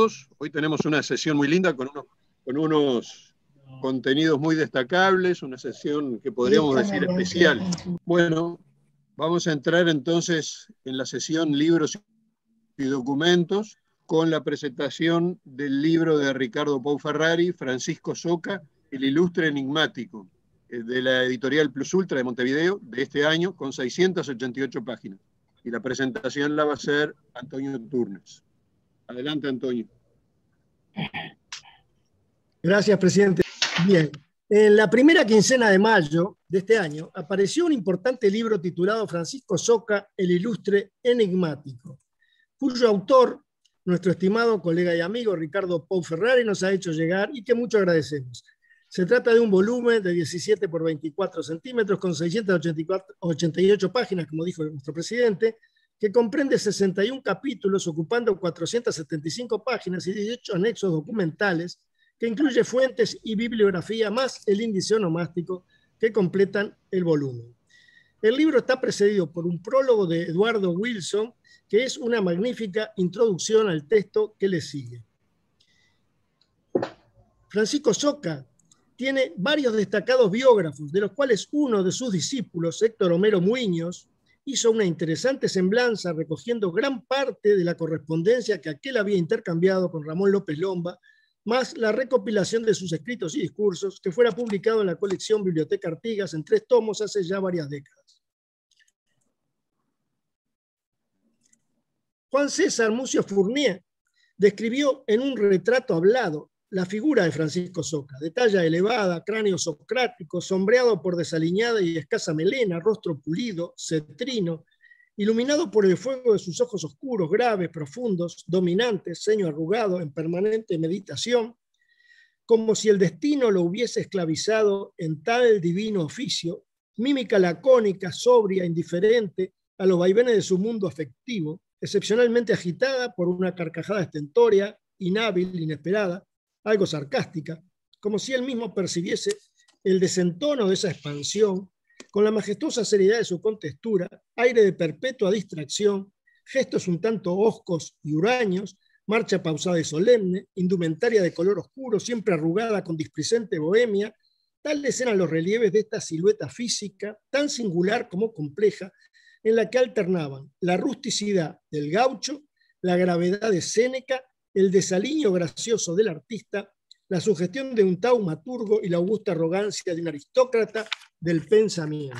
todos. Hoy tenemos una sesión muy linda con unos contenidos muy destacables, una sesión que podríamos decir especial. Bueno, vamos a entrar entonces en la sesión Libros y Documentos con la presentación del libro de Ricardo Pou Ferrari, Francisco Soca, El Ilustre Enigmático, de la editorial Plus Ultra de Montevideo, de este año, con 688 páginas. Y la presentación la va a hacer Antonio Turnes. Adelante, Antonio. Gracias, presidente. Bien, en la primera quincena de mayo de este año apareció un importante libro titulado Francisco Soca, el Ilustre Enigmático, cuyo autor, nuestro estimado colega y amigo Ricardo Pou Ferrari, nos ha hecho llegar y que mucho agradecemos. Se trata de un volumen de 17 por 24 centímetros con 688 páginas, como dijo nuestro presidente, que comprende 61 capítulos ocupando 475 páginas y 18 anexos documentales, que incluye fuentes y bibliografía, más el índice onomástico que completan el volumen. El libro está precedido por un prólogo de Eduardo Wilson, que es una magnífica introducción al texto que le sigue. Francisco Soca tiene varios destacados biógrafos, de los cuales uno de sus discípulos, Héctor Romero Muñoz, hizo una interesante semblanza recogiendo gran parte de la correspondencia que aquel había intercambiado con Ramón López Lomba, más la recopilación de sus escritos y discursos, que fuera publicado en la colección Biblioteca Artigas en 3 tomos hace ya varias décadas. Juan César Mussio Fournier describió en un retrato hablado la figura de Francisco Soca, de talla elevada, cráneo socrático, sombreado por desaliñada y escasa melena, rostro pulido, cetrino, iluminado por el fuego de sus ojos oscuros, graves, profundos, dominantes, ceño arrugado, en permanente meditación, como si el destino lo hubiese esclavizado en tal divino oficio, mímica lacónica, sobria, indiferente a los vaivenes de su mundo afectivo, excepcionalmente agitada por una carcajada estentórea, inhábil, inesperada, algo sarcástica, como si él mismo percibiese el desentono de esa expansión, con la majestuosa seriedad de su contextura, aire de perpetua distracción, gestos un tanto hoscos y huraños, marcha pausada y solemne, indumentaria de color oscuro, siempre arrugada con displicente bohemia. Tales eran los relieves de esta silueta física, tan singular como compleja, en la que alternaban la rusticidad del gaucho, la gravedad de Séneca, el desaliño gracioso del artista, la sugestión de un taumaturgo y la augusta arrogancia de un aristócrata del pensamiento.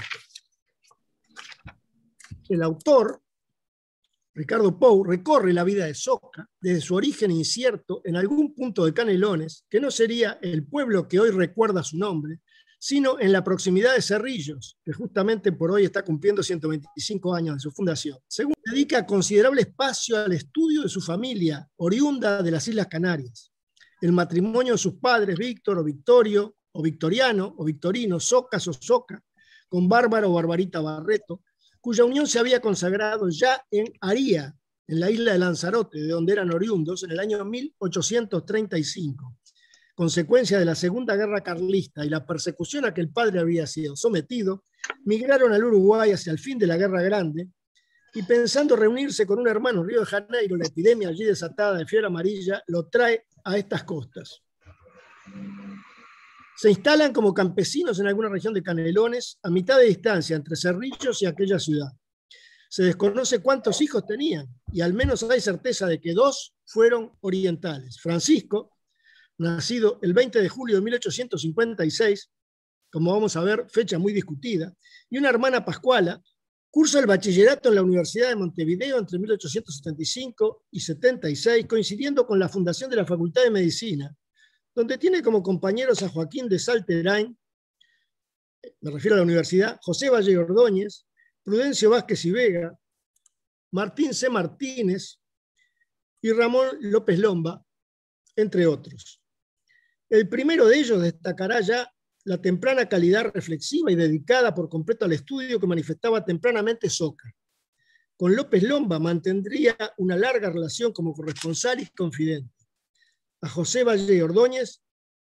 El autor, Ricardo Pou, recorre la vida de Soca desde su origen incierto en algún punto de Canelones, que no sería el pueblo que hoy recuerda su nombre, sino en la proximidad de Cerrillos, que justamente por hoy está cumpliendo 125 años de su fundación. Según, dedica considerable espacio al estudio de su familia, oriunda de las Islas Canarias. El matrimonio de sus padres, Víctor o Victorio, o Victoriano o Victorino, Socas o Soca, con Bárbaro o Barbarita Barreto, cuya unión se había consagrado ya en Aría, en la isla de Lanzarote, de donde eran oriundos, en el año 1835. Consecuencia de la Segunda Guerra Carlista y la persecución a que el padre había sido sometido, migraron al Uruguay hacia el fin de la Guerra Grande y, pensando reunirse con un hermano en Río de Janeiro, la epidemia allí desatada de fiebre amarilla lo trae a estas costas. Se instalan como campesinos en alguna región de Canelones, a mitad de distancia entre Cerrillos y aquella ciudad. Se desconoce cuántos hijos tenían y al menos hay certeza de que 2 fueron orientales. Francisco, nacido el 20 de julio de 1856, como vamos a ver, fecha muy discutida, y una hermana, Pascuala, cursa el bachillerato en la Universidad de Montevideo entre 1875 y 76, coincidiendo con la fundación de la Facultad de Medicina, donde tiene como compañeros a Joaquín de Salterain, me refiero a la universidad, José Valle Ordóñez, Prudencio Vázquez y Vega, Martín C. Martínez y Ramón López Lomba, entre otros. El primero de ellos destacará ya la temprana calidad reflexiva y dedicada por completo al estudio que manifestaba tempranamente Soca. Con López Lomba mantendría una larga relación como corresponsal y confidente. A José Valle Ordóñez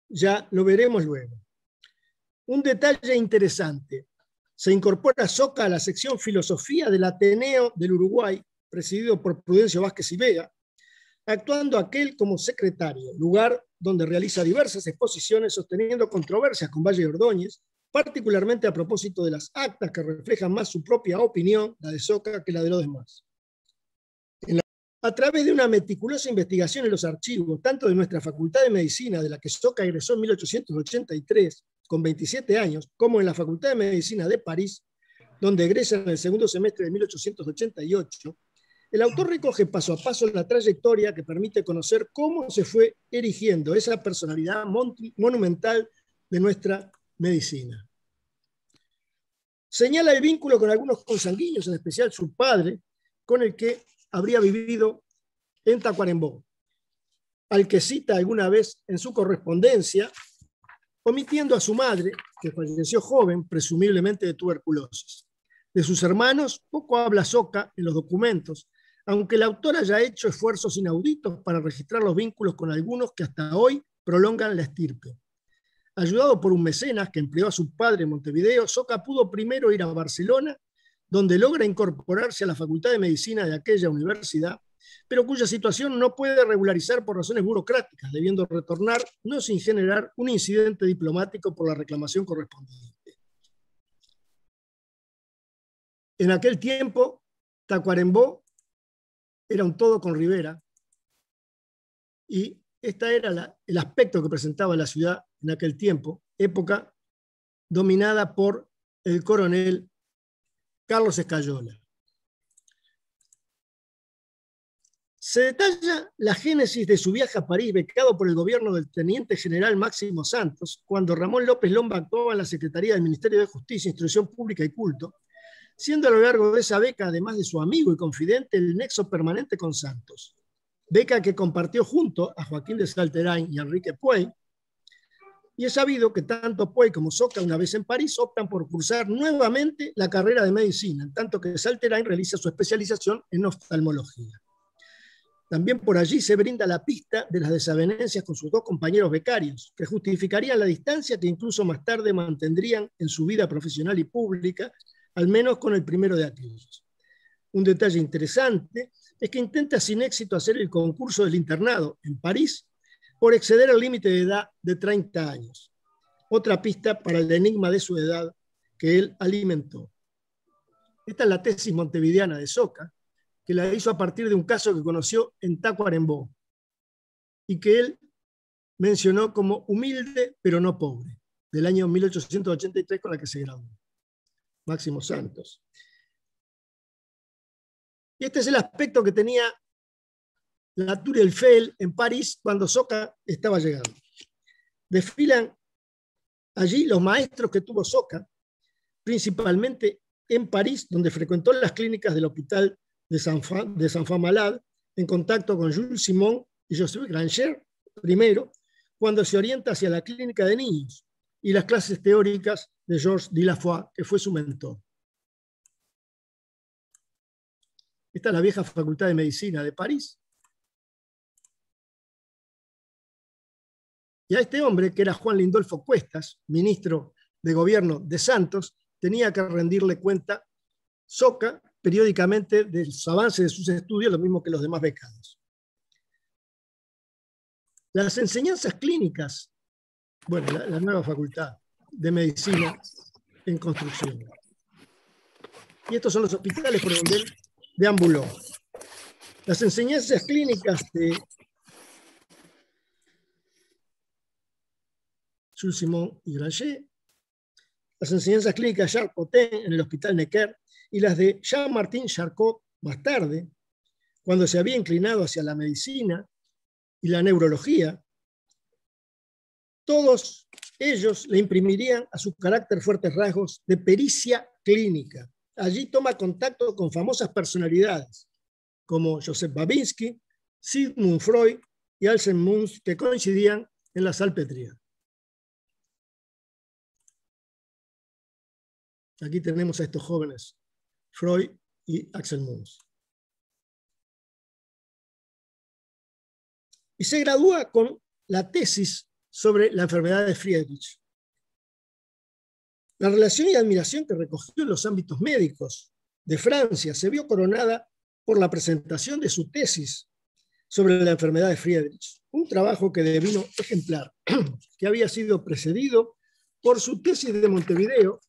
ya lo veremos luego. Un detalle interesante: se incorpora Soca a la sección Filosofía del Ateneo del Uruguay, presidido por Prudencio Vázquez y Vega, actuando aquel como secretario, lugar donde realiza diversas exposiciones sosteniendo controversias con Valle Ordóñez, particularmente a propósito de las actas que reflejan más su propia opinión, la de Soca, que la de los demás. A través de una meticulosa investigación en los archivos, tanto de nuestra Facultad de Medicina, de la que Soca egresó en 1883, con 27 años, como en la Facultad de Medicina de París, donde egresa en el segundo semestre de 1888, el autor recoge paso a paso la trayectoria que permite conocer cómo se fue erigiendo esa personalidad monumental de nuestra medicina. Señala el vínculo con algunos consanguíneos, en especial su padre, con el que habría vivido en Tacuarembó, al que cita alguna vez en su correspondencia, omitiendo a su madre, que falleció joven, presumiblemente de tuberculosis. De sus hermanos, poco habla Soca en los documentos, aunque el autor haya hecho esfuerzos inauditos para registrar los vínculos con algunos que hasta hoy prolongan la estirpe. Ayudado por un mecenas que empleó a su padre en Montevideo, Soca pudo primero ir a Barcelona, donde logra incorporarse a la Facultad de Medicina de aquella universidad, pero cuya situación no puede regularizar por razones burocráticas, debiendo retornar, no sin generar un incidente diplomático por la reclamación correspondiente. En aquel tiempo, Tacuarembó era un todo con Rivera, y este era el aspecto que presentaba la ciudad en aquel tiempo, época dominada por el coronel Carlos Escayola. Se detalla la génesis de su viaje a París, becado por el gobierno del teniente general Máximo Santos, cuando Ramón López Lomba actuaba en la Secretaría del Ministerio de Justicia, Instrucción Pública y Culto, siendo a lo largo de esa beca, además de su amigo y confidente, el nexo permanente con Santos. Beca que compartió junto a Joaquín de Salterain y Enrique Pouey, y es sabido que tanto Pouey como Soca, una vez en París, optan por cursar nuevamente la carrera de medicina, en tanto que Salterain realiza su especialización en oftalmología. También por allí se brinda la pista de las desavenencias con sus dos compañeros becarios, que justificarían la distancia que incluso más tarde mantendrían en su vida profesional y pública, al menos con el primero de aquellos. Un detalle interesante es que intenta sin éxito hacer el concurso del internado en París por exceder el límite de edad de 30 años. Otra pista para el enigma de su edad que él alimentó. Esta es la tesis montevideana de Soca, que la hizo a partir de un caso que conoció en Tacuarembó y que él mencionó como humilde pero no pobre, del año 1883 con la que se graduó, Máximo Santos. Y este es el aspecto que tenía la Tour Eiffel en París cuando Soca estaba llegando. Desfilan allí los maestros que tuvo Soca, principalmente en París, donde frecuentó las clínicas del hospital de Saint-Fond-Malade, en contacto con Jules Simon y Joseph Granger, primero, cuando se orienta hacia la clínica de niños y las clases teóricas de Georges Delafoy, que fue su mentor. Esta es la vieja Facultad de Medicina de París. Y a este hombre, que era Juan Lindolfo Cuestas, ministro de Gobierno de Santos, tenía que rendirle cuenta Soca, periódicamente de los avances de sus estudios, lo mismo que los demás becados. Las enseñanzas clínicas, bueno, la nueva Facultad de Medicina en construcción. Y estos son los hospitales por donde él deambuló. Las enseñanzas clínicas de Jules Simon y Granger, las enseñanzas clínicas de Charles Cottin en el Hospital Necker, y las de Jean-Martin Charcot más tarde, cuando se había inclinado hacia la medicina y la neurología, todos ellos le imprimirían a su carácter fuertes rasgos de pericia clínica. Allí toma contacto con famosas personalidades, como Joseph Babinski, Sigmund Freud y Anselm Munch, que coincidían en la salpetría. Aquí tenemos a estos jóvenes, Freud y Axel Munch. Y se gradúa con la tesis sobre la enfermedad de Friedrich. La relación y admiración que recogió en los ámbitos médicos de Francia se vio coronada por la presentación de su tesis sobre la enfermedad de Friedrich, un trabajo que devino ejemplar, que había sido precedido por su tesis de Montevideo,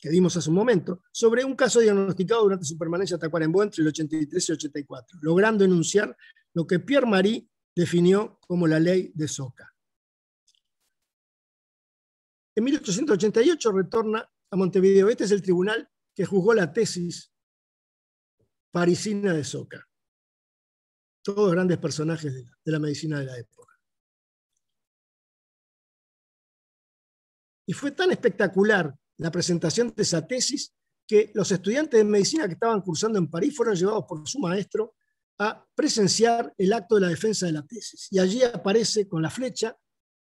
que dimos hace un momento, sobre un caso diagnosticado durante su permanencia en Tacuarembó entre el 83 y el 84, logrando enunciar lo que Pierre Marie definió como la ley de Soca. En 1888 retorna a Montevideo. Este es el tribunal que juzgó la tesis parisina de Soca. Todos grandes personajes de la medicina de la época. Y fue tan espectacular la presentación de esa tesis que los estudiantes de medicina que estaban cursando en París fueron llevados por su maestro a presenciar el acto de la defensa de la tesis. Y allí aparece con la flecha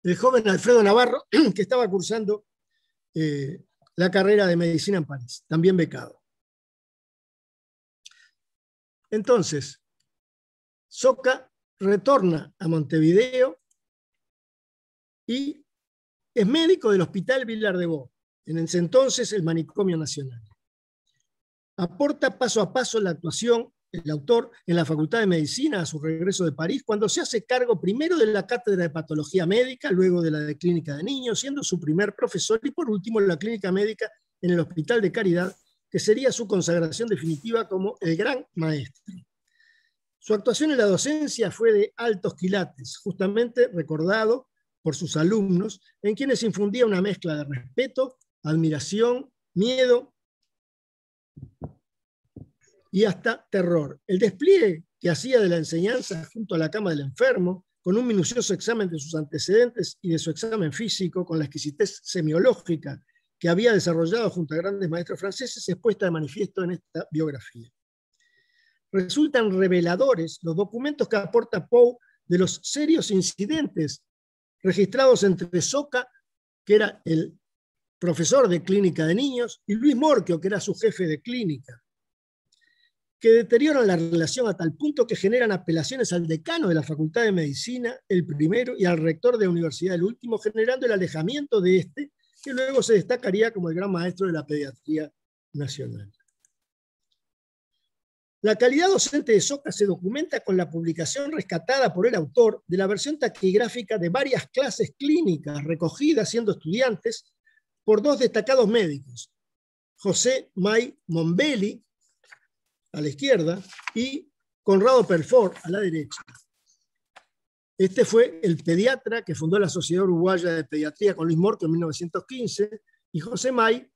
el joven Alfredo Navarro, que estaba cursando la carrera de medicina en París, también becado. Entonces, Soca retorna a Montevideo y es médico del Hospital Vilardevaux, en ese entonces el Manicomio Nacional. Aporta paso a paso la actuación, el autor, en la Facultad de Medicina a su regreso de París, cuando se hace cargo primero de la Cátedra de Patología Médica, luego de la de Clínica de Niños, siendo su primer profesor, y por último la Clínica Médica en el Hospital de Caridad, que sería su consagración definitiva como el gran maestro. Su actuación en la docencia fue de altos quilates, justamente recordado por sus alumnos, en quienes infundía una mezcla de respeto, admiración, miedo y hasta terror. El despliegue que hacía de la enseñanza junto a la cama del enfermo, con un minucioso examen de sus antecedentes y de su examen físico, con la exquisitez semiológica que había desarrollado junto a grandes maestros franceses, es puesta de manifiesto en esta biografía. Resultan reveladores los documentos que aporta Pou de los serios incidentes registrados entre Soca, que era el profesor de clínica de niños, y Luis Morchio, que era su jefe de clínica, que deterioran la relación a tal punto que generan apelaciones al decano de la Facultad de Medicina, el primero, y al rector de la universidad, el último, generando el alejamiento de este, que luego se destacaría como el gran maestro de la pediatría nacional. La calidad docente de Soca se documenta con la publicación rescatada por el autor de la versión taquigráfica de varias clases clínicas recogidas siendo estudiantes por dos destacados médicos, José May Mombelli, a la izquierda, y Conrado Perfort, a la derecha. Este fue el pediatra que fundó la Sociedad Uruguaya de Pediatría con Luis Morchio en 1915, y José May,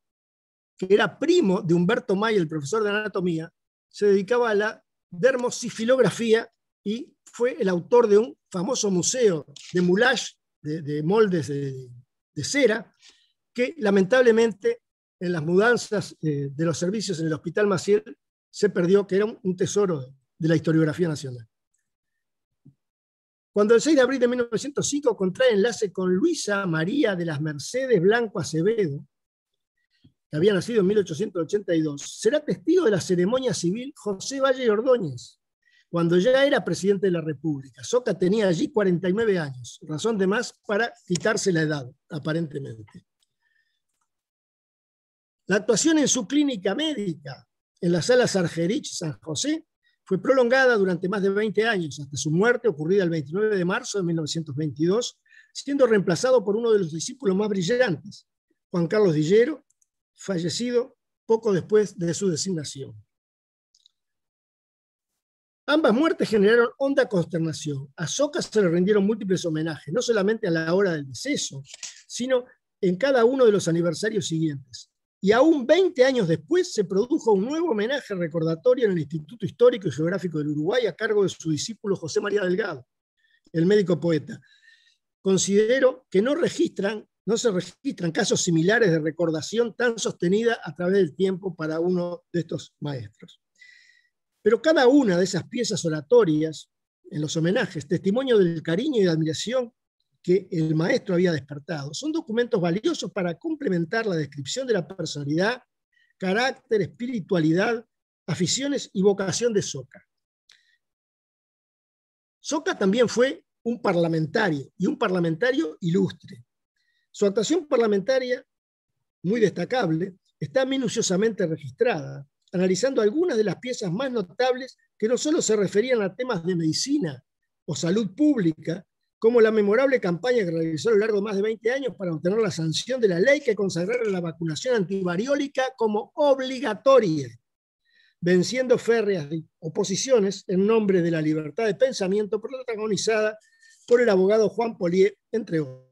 que era primo de Humberto May, el profesor de anatomía, se dedicaba a la dermosifilografía y fue el autor de un famoso museo de moulage, de moldes de cera, que lamentablemente en las mudanzas de los servicios en el Hospital Maciel se perdió, que era un tesoro de la historiografía nacional. Cuando el 6 de abril de 1905 contrae enlace con Luisa María de las Mercedes Blanco Acevedo, que había nacido en 1882, será testigo de la ceremonia civil José Valle Ordóñez, cuando ya era presidente de la República. Soca tenía allí 49 años, razón de más para quitarse la edad, aparentemente. La actuación en su clínica médica, en la sala Sargerich San José, fue prolongada durante más de 20 años, hasta su muerte ocurrida el 29 de marzo de 1922, siendo reemplazado por uno de los discípulos más brillantes, Juan Carlos Dillero, fallecido poco después de su designación. Ambas muertes generaron honda consternación. A Soca se le rindieron múltiples homenajes, no solamente a la hora del deceso, sino en cada uno de los aniversarios siguientes. Y aún 20 años después se produjo un nuevo homenaje recordatorio en el Instituto Histórico y Geográfico del Uruguay a cargo de su discípulo José María Delgado, el médico poeta. Considero que no se registran casos similares de recordación tan sostenida a través del tiempo para uno de estos maestros. Pero cada una de esas piezas oratorias en los homenajes, testimonio del cariño y de admiración que el maestro había despertado, son documentos valiosos para complementar la descripción de la personalidad, carácter, espiritualidad, aficiones y vocación de Soca. Soca también fue un parlamentario, y un parlamentario ilustre. Su actuación parlamentaria, muy destacable, está minuciosamente registrada, analizando algunas de las piezas más notables que no solo se referían a temas de medicina o salud pública, como la memorable campaña que realizó a lo largo de más de 20 años para obtener la sanción de la ley que consagrara la vacunación antivariólica como obligatoria, venciendo férreas oposiciones en nombre de la libertad de pensamiento, protagonizada por el abogado Juan Polié, entre otros.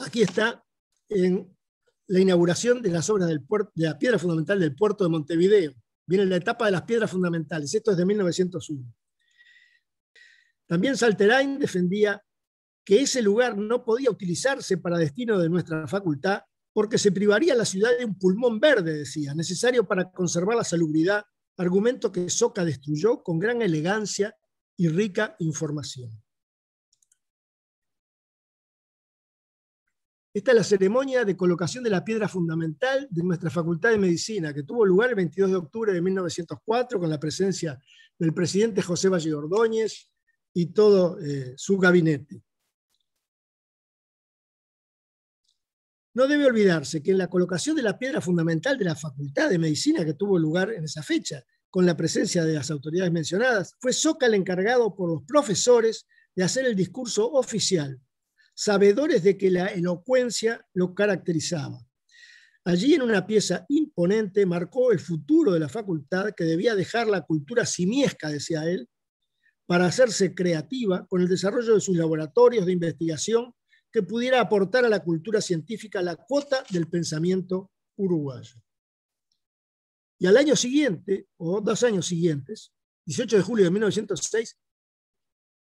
Aquí está en la inauguración de las obras de la piedra fundamental del puerto de Montevideo. Viene la etapa de las piedras fundamentales, esto es de 1901. También Salterain defendía que ese lugar no podía utilizarse para destino de nuestra facultad porque se privaría a la ciudad de un pulmón verde, decía, necesario para conservar la salubridad, argumento que Soca destruyó con gran elegancia y rica información. Esta es la ceremonia de colocación de la piedra fundamental de nuestra Facultad de Medicina, que tuvo lugar el 22 de octubre de 1904 con la presencia del presidente José Valle Ordóñez y todo su gabinete. No debe olvidarse que en la colocación de la piedra fundamental de la Facultad de Medicina, que tuvo lugar en esa fecha, con la presencia de las autoridades mencionadas, fue Soca el encargado por los profesores de hacer el discurso oficial, sabedores de que la elocuencia lo caracterizaba. Allí, en una pieza imponente, marcó el futuro de la facultad, que debía dejar la cultura simiesca, decía él, para hacerse creativa con el desarrollo de sus laboratorios de investigación que pudiera aportar a la cultura científica la cuota del pensamiento uruguayo. Y al año siguiente, o 2 años siguientes, 18 de julio de 1906,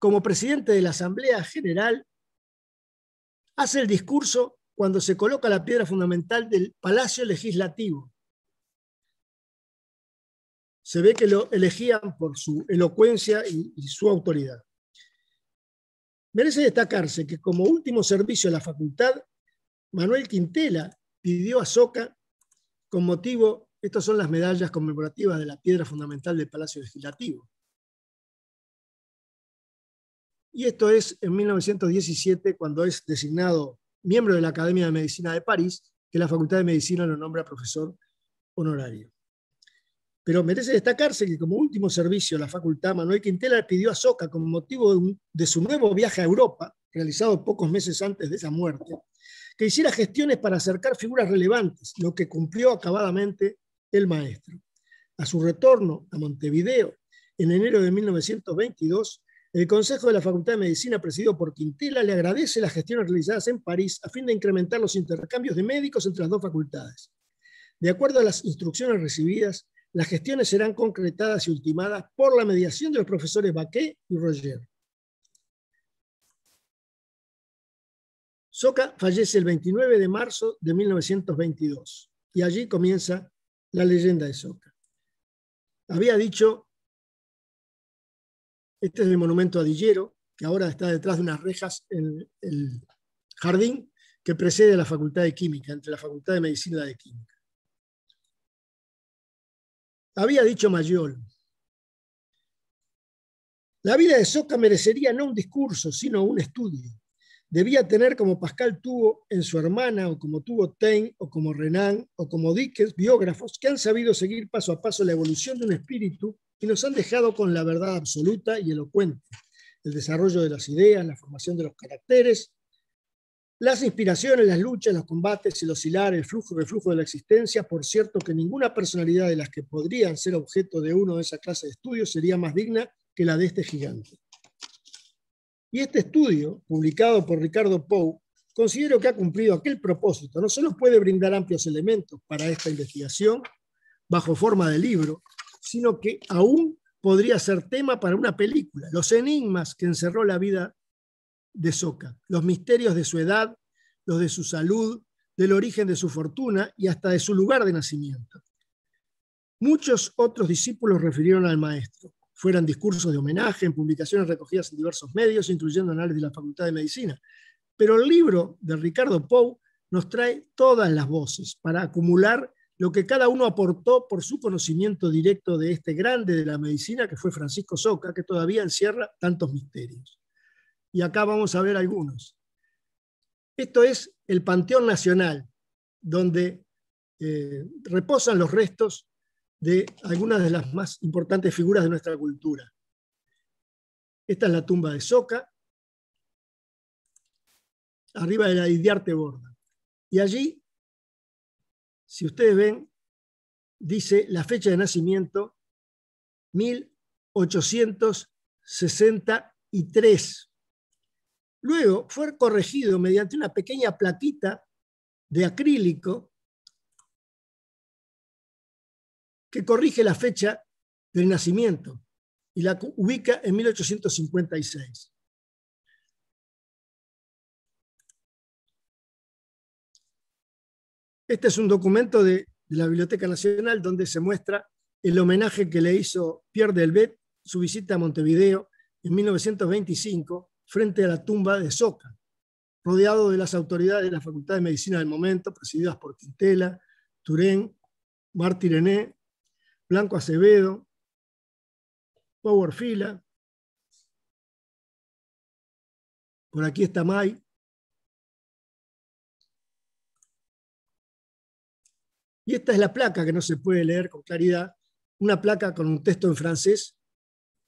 como presidente de la Asamblea General, hace el discurso cuando se coloca la piedra fundamental del Palacio Legislativo. Se ve que lo elegían por su elocuencia y su autoridad. Merece destacarse que como último servicio a la facultad, Manuel Quintela pidió a Soca, con motivo, estas son las medallas conmemorativas de la piedra fundamental del Palacio Legislativo. Y esto es en 1917, cuando es designado miembro de la Academia de Medicina de París, que la Facultad de Medicina lo nombra profesor honorario. Pero merece destacarse que como último servicio a la facultad, Manuel Quintela pidió a Soca, con motivo de su nuevo viaje a Europa, realizado pocos meses antes de esa muerte, que hiciera gestiones para acercar figuras relevantes, lo que cumplió acabadamente el maestro. A su retorno a Montevideo, en enero de 1922, el Consejo de la Facultad de Medicina, presidido por Quintela, le agradece las gestiones realizadas en París a fin de incrementar los intercambios de médicos entre las dos facultades. De acuerdo a las instrucciones recibidas, las gestiones serán concretadas y ultimadas por la mediación de los profesores Baquet y Roger. Soca fallece el 29 de marzo de 1922 y allí comienza la leyenda de Soca. Había dicho, este es el monumento a Dillero, que ahora está detrás de unas rejas en el jardín que precede a la Facultad de Química, entre la Facultad de Medicina y la de Química. Había dicho Mayol, la vida de Soca merecería no un discurso, sino un estudio. Debía tener, como Pascal tuvo en su hermana, o como tuvo Taine, o como Renan, o como Dickens, biógrafos que han sabido seguir paso a paso la evolución de un espíritu y nos han dejado con la verdad absoluta y elocuente, el desarrollo de las ideas, la formación de los caracteres, las inspiraciones, las luchas, los combates, el oscilar, el flujo y reflujo de la existencia. Por cierto que ninguna personalidad de las que podrían ser objeto de uno de esa clase de estudios sería más digna que la de este gigante. Y este estudio, publicado por Ricardo Pou, considero que ha cumplido aquel propósito. No solo puede brindar amplios elementos para esta investigación, bajo forma de libro, sino que aún podría ser tema para una película. Los enigmas que encerró la vida de Soca, los misterios de su edad, los de su salud, del origen de su fortuna y hasta de su lugar de nacimiento. Muchos otros discípulos refirieron al maestro, fueran discursos de homenaje, en publicaciones recogidas en diversos medios, incluyendo análisis de la Facultad de Medicina. Pero el libro de Ricardo Pou nos trae todas las voces para acumular lo que cada uno aportó por su conocimiento directo de este grande de la medicina que fue Francisco Soca, que todavía encierra tantos misterios. Y acá vamos a ver algunos. Esto es el Panteón Nacional, donde reposan los restos de algunas de las más importantes figuras de nuestra cultura. Esta es la tumba de Soca, arriba de la de Idiarte Borda. Y allí, si ustedes ven, dice la fecha de nacimiento, 1863. Luego fue corregido mediante una pequeña plaquita de acrílico que corrige la fecha del nacimiento y la ubica en 1856. Este es un documento de la Biblioteca Nacional donde se muestra el homenaje que le hizo Pierre Delbet su visita a Montevideo en 1925 frente a la tumba de Soca, rodeado de las autoridades de la Facultad de Medicina del momento, presididas por Quintela, Turenne, Martínez, Blanco Acevedo, Power Fila. Por aquí está May. Y esta es la placa que no se puede leer con claridad, una placa con un texto en francés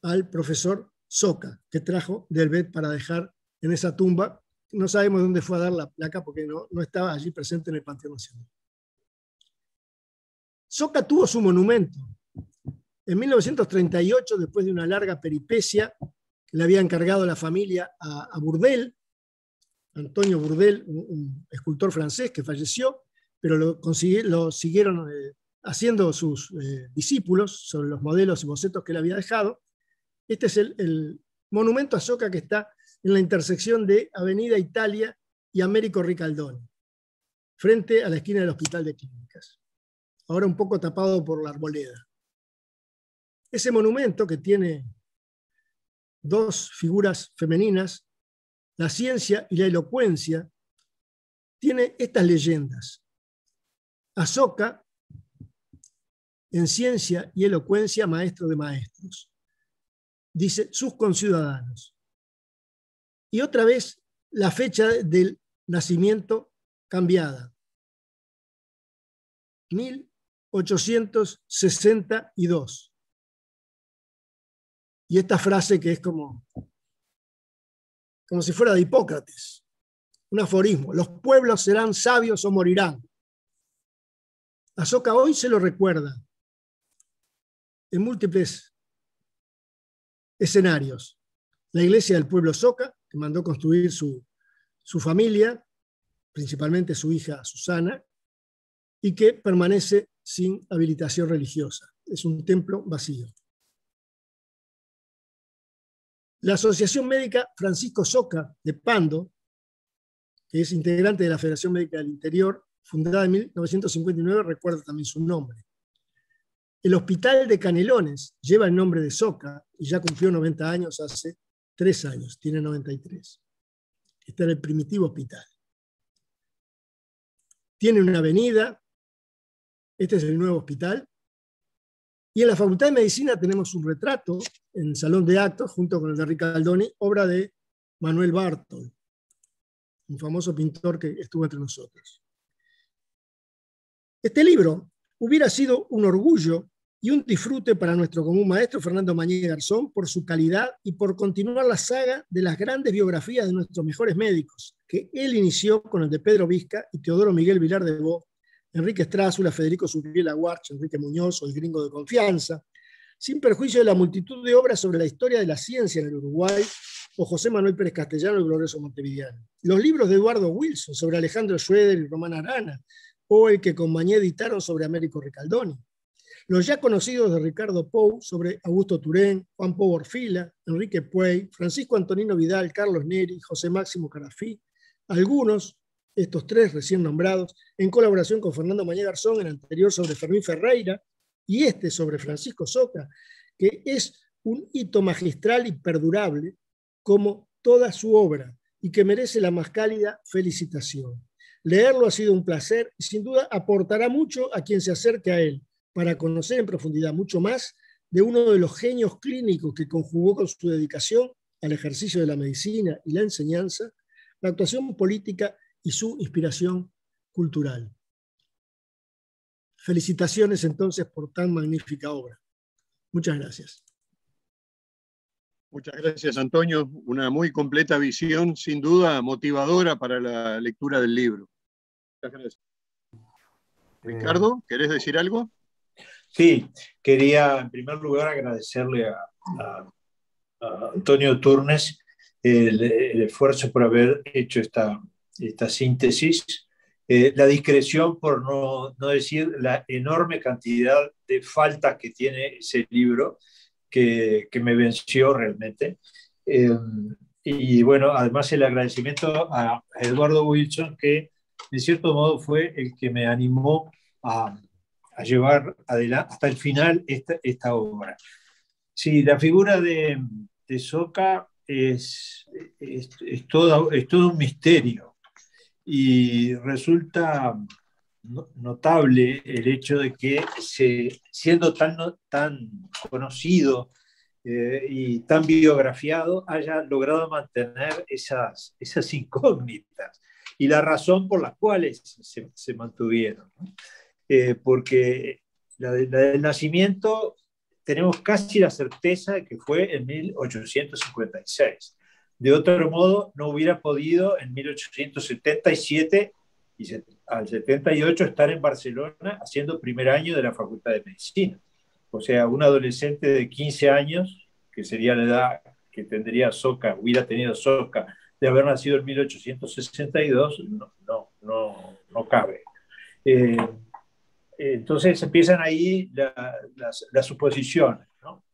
al profesor Soca, que trajo Delbet para dejar en esa tumba. No sabemos dónde fue a dar la placa porque no estaba allí presente en el Panteón Nacional. Soca tuvo su monumento. En 1938, después de una larga peripecia que le había encargado la familia a Burdel, Antonio Burdel, un escultor francés que falleció, pero lo siguieron haciendo sus discípulos sobre los modelos y bocetos que le había dejado. Este es el monumento a Soca que está en la intersección de Avenida Italia y Américo Ricaldoni, frente a la esquina del Hospital de Clínicas, ahora un poco tapado por la arboleda. Ese monumento que tiene dos figuras femeninas, la ciencia y la elocuencia, tiene estas leyendas. A Soca, en ciencia y elocuencia, maestro de maestros, dice sus conciudadanos. Y otra vez la fecha del nacimiento cambiada, 1862. Y esta frase que es como si fuera de Hipócrates, un aforismo: los pueblos serán sabios o morirán. A Soca hoy se lo recuerda en múltiples escenarios. La iglesia del pueblo Soca, que mandó construir su familia, principalmente su hija Susana, y que permanece sin habilitación religiosa. Es un templo vacío. La Asociación Médica Francisco Soca de Pando, que es integrante de la Federación Médica del Interior, fundada en 1959, recuerda también su nombre. El Hospital de Canelones lleva el nombre de Soca y ya cumplió 90 años hace 3 años, tiene 93. Este era el primitivo hospital. Tiene una avenida, este es el nuevo hospital, y en la Facultad de Medicina tenemos un retrato en el Salón de Actos, junto con el de Ricaldoni, obra de Manuel Bartol, un famoso pintor que estuvo entre nosotros. Este libro hubiera sido un orgullo y un disfrute para nuestro común maestro Fernando Mañé Garzón por su calidad y por continuar la saga de las grandes biografías de nuestros mejores médicos, que él inició con el de Pedro Vizca y Teodoro Miguel Vilar de Bo, Enrique Estrázula, Federico Zurriel Aguarch, Enrique Muñoz, el gringo de confianza, sin perjuicio de la multitud de obras sobre la historia de la ciencia en el Uruguay, o José Manuel Pérez Castellano, el glorioso montevideano. Los libros de Eduardo Wilson sobre Alejandro Schroeder y Román Arana, o el que con Mañé editaron sobre Américo Ricaldoni. Los ya conocidos de Ricardo Pou sobre Augusto Turenne, Juan Power Fila, Enrique Pouey, Francisco Antonino Vidal, Carlos Neri, José Máximo Carafí, algunos, estos tres recién nombrados, en colaboración con Fernando Mañé Garzón, el anterior sobre Fermín Ferreira, y este sobre Francisco Soca, que es un hito magistral y perdurable como toda su obra, y que merece la más cálida felicitación. Leerlo ha sido un placer y sin duda aportará mucho a quien se acerque a él, para conocer en profundidad mucho más de uno de los genios clínicos que conjugó con su dedicación al ejercicio de la medicina y la enseñanza, la actuación política y su inspiración cultural. Felicitaciones entonces por tan magnífica obra. Muchas gracias. Muchas gracias, Antonio. Una muy completa visión, sin duda motivadora para la lectura del libro. Muchas gracias. Ricardo, ¿querés decir algo? Sí, quería en primer lugar agradecerle a Antonio Turnes el esfuerzo por haber hecho esta síntesis, la discreción por no decir la enorme cantidad de faltas que tiene ese libro, que me venció realmente. Y bueno, además el agradecimiento a Eduardo Wilson, que de cierto modo fue el que me animó a llevar adelante hasta el final esta obra. Sí, la figura de Soca es todo un misterio, y resulta notable el hecho de que siendo tan conocido y tan biografiado haya logrado mantener esas incógnitas y la razón por las cuales se mantuvieron, ¿no? Porque la del nacimiento tenemos casi la certeza de que fue en 1856. De otro modo, no hubiera podido en 1877 y al 78 estar en Barcelona haciendo primer año de la Facultad de Medicina. O sea, un adolescente de 15 años, que sería la edad que tendría Soca, hubiera tenido Soca, de haber nacido en 1862, no cabe. Entonces empiezan ahí las suposiciones, ¿no?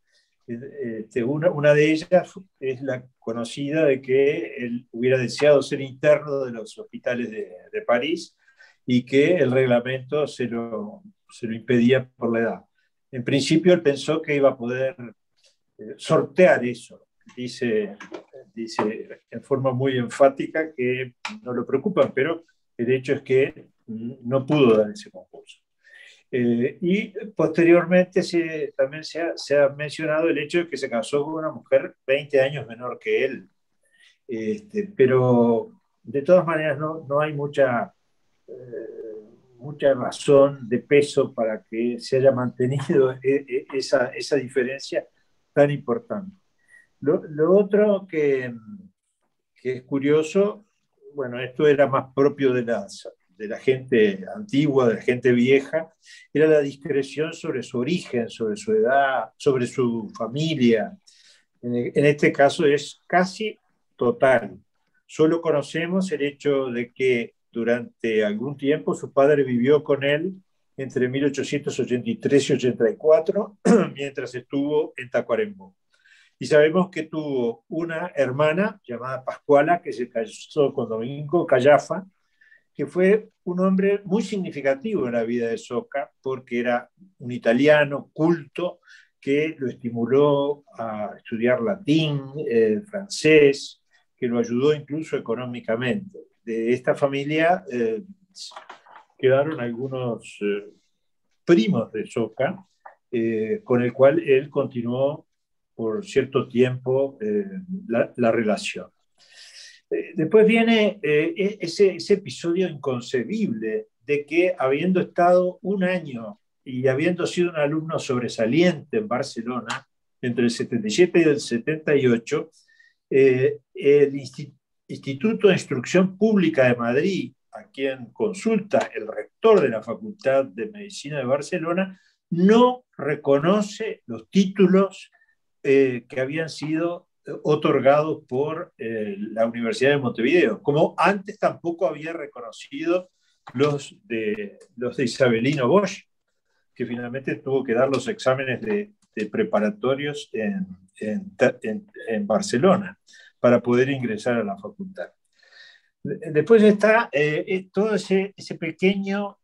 Una de ellas es la conocida de que él hubiera deseado ser interno de los hospitales de París y que el reglamento se lo impedía por la edad. En principio él pensó que iba a poder sortear eso. Dice en forma muy enfática que no lo preocupan, pero el hecho es que no pudo dar ese concurso. Y posteriormente también se ha mencionado el hecho de que se casó con una mujer 20 años menor que él. Pero de todas maneras no hay mucha razón de peso para que se haya mantenido esa diferencia tan importante. Lo otro que es curioso, bueno, esto era más propio de la gente antigua, de la gente vieja, era la discreción sobre su origen, sobre su edad, sobre su familia. En este caso es casi total. Solo conocemos el hecho de que durante algún tiempo su padre vivió con él entre 1883 y 1884, mientras estuvo en Tacuarembó. Y sabemos que tuvo una hermana llamada Pascuala, que se casó con Domingo Callafa, que fue un hombre muy significativo en la vida de Soca, porque era un italiano culto que lo estimuló a estudiar latín, francés, que lo ayudó incluso económicamente. De esta familia quedaron algunos primos de Soca, con el cual él continuó por cierto tiempo la relación. Después viene ese episodio inconcebible de que, habiendo estado un año y habiendo sido un alumno sobresaliente en Barcelona, entre el 77 y el 78, el Instituto de Instrucción Pública de Madrid, a quien consulta el rector de la Facultad de Medicina de Barcelona, no reconoce los títulos que habían sido otorgados por la Universidad de Montevideo, como antes tampoco había reconocido los de Isabelino Bosch, que finalmente tuvo que dar los exámenes de preparatorios en Barcelona para poder ingresar a la facultad. Después está todo ese pequeño,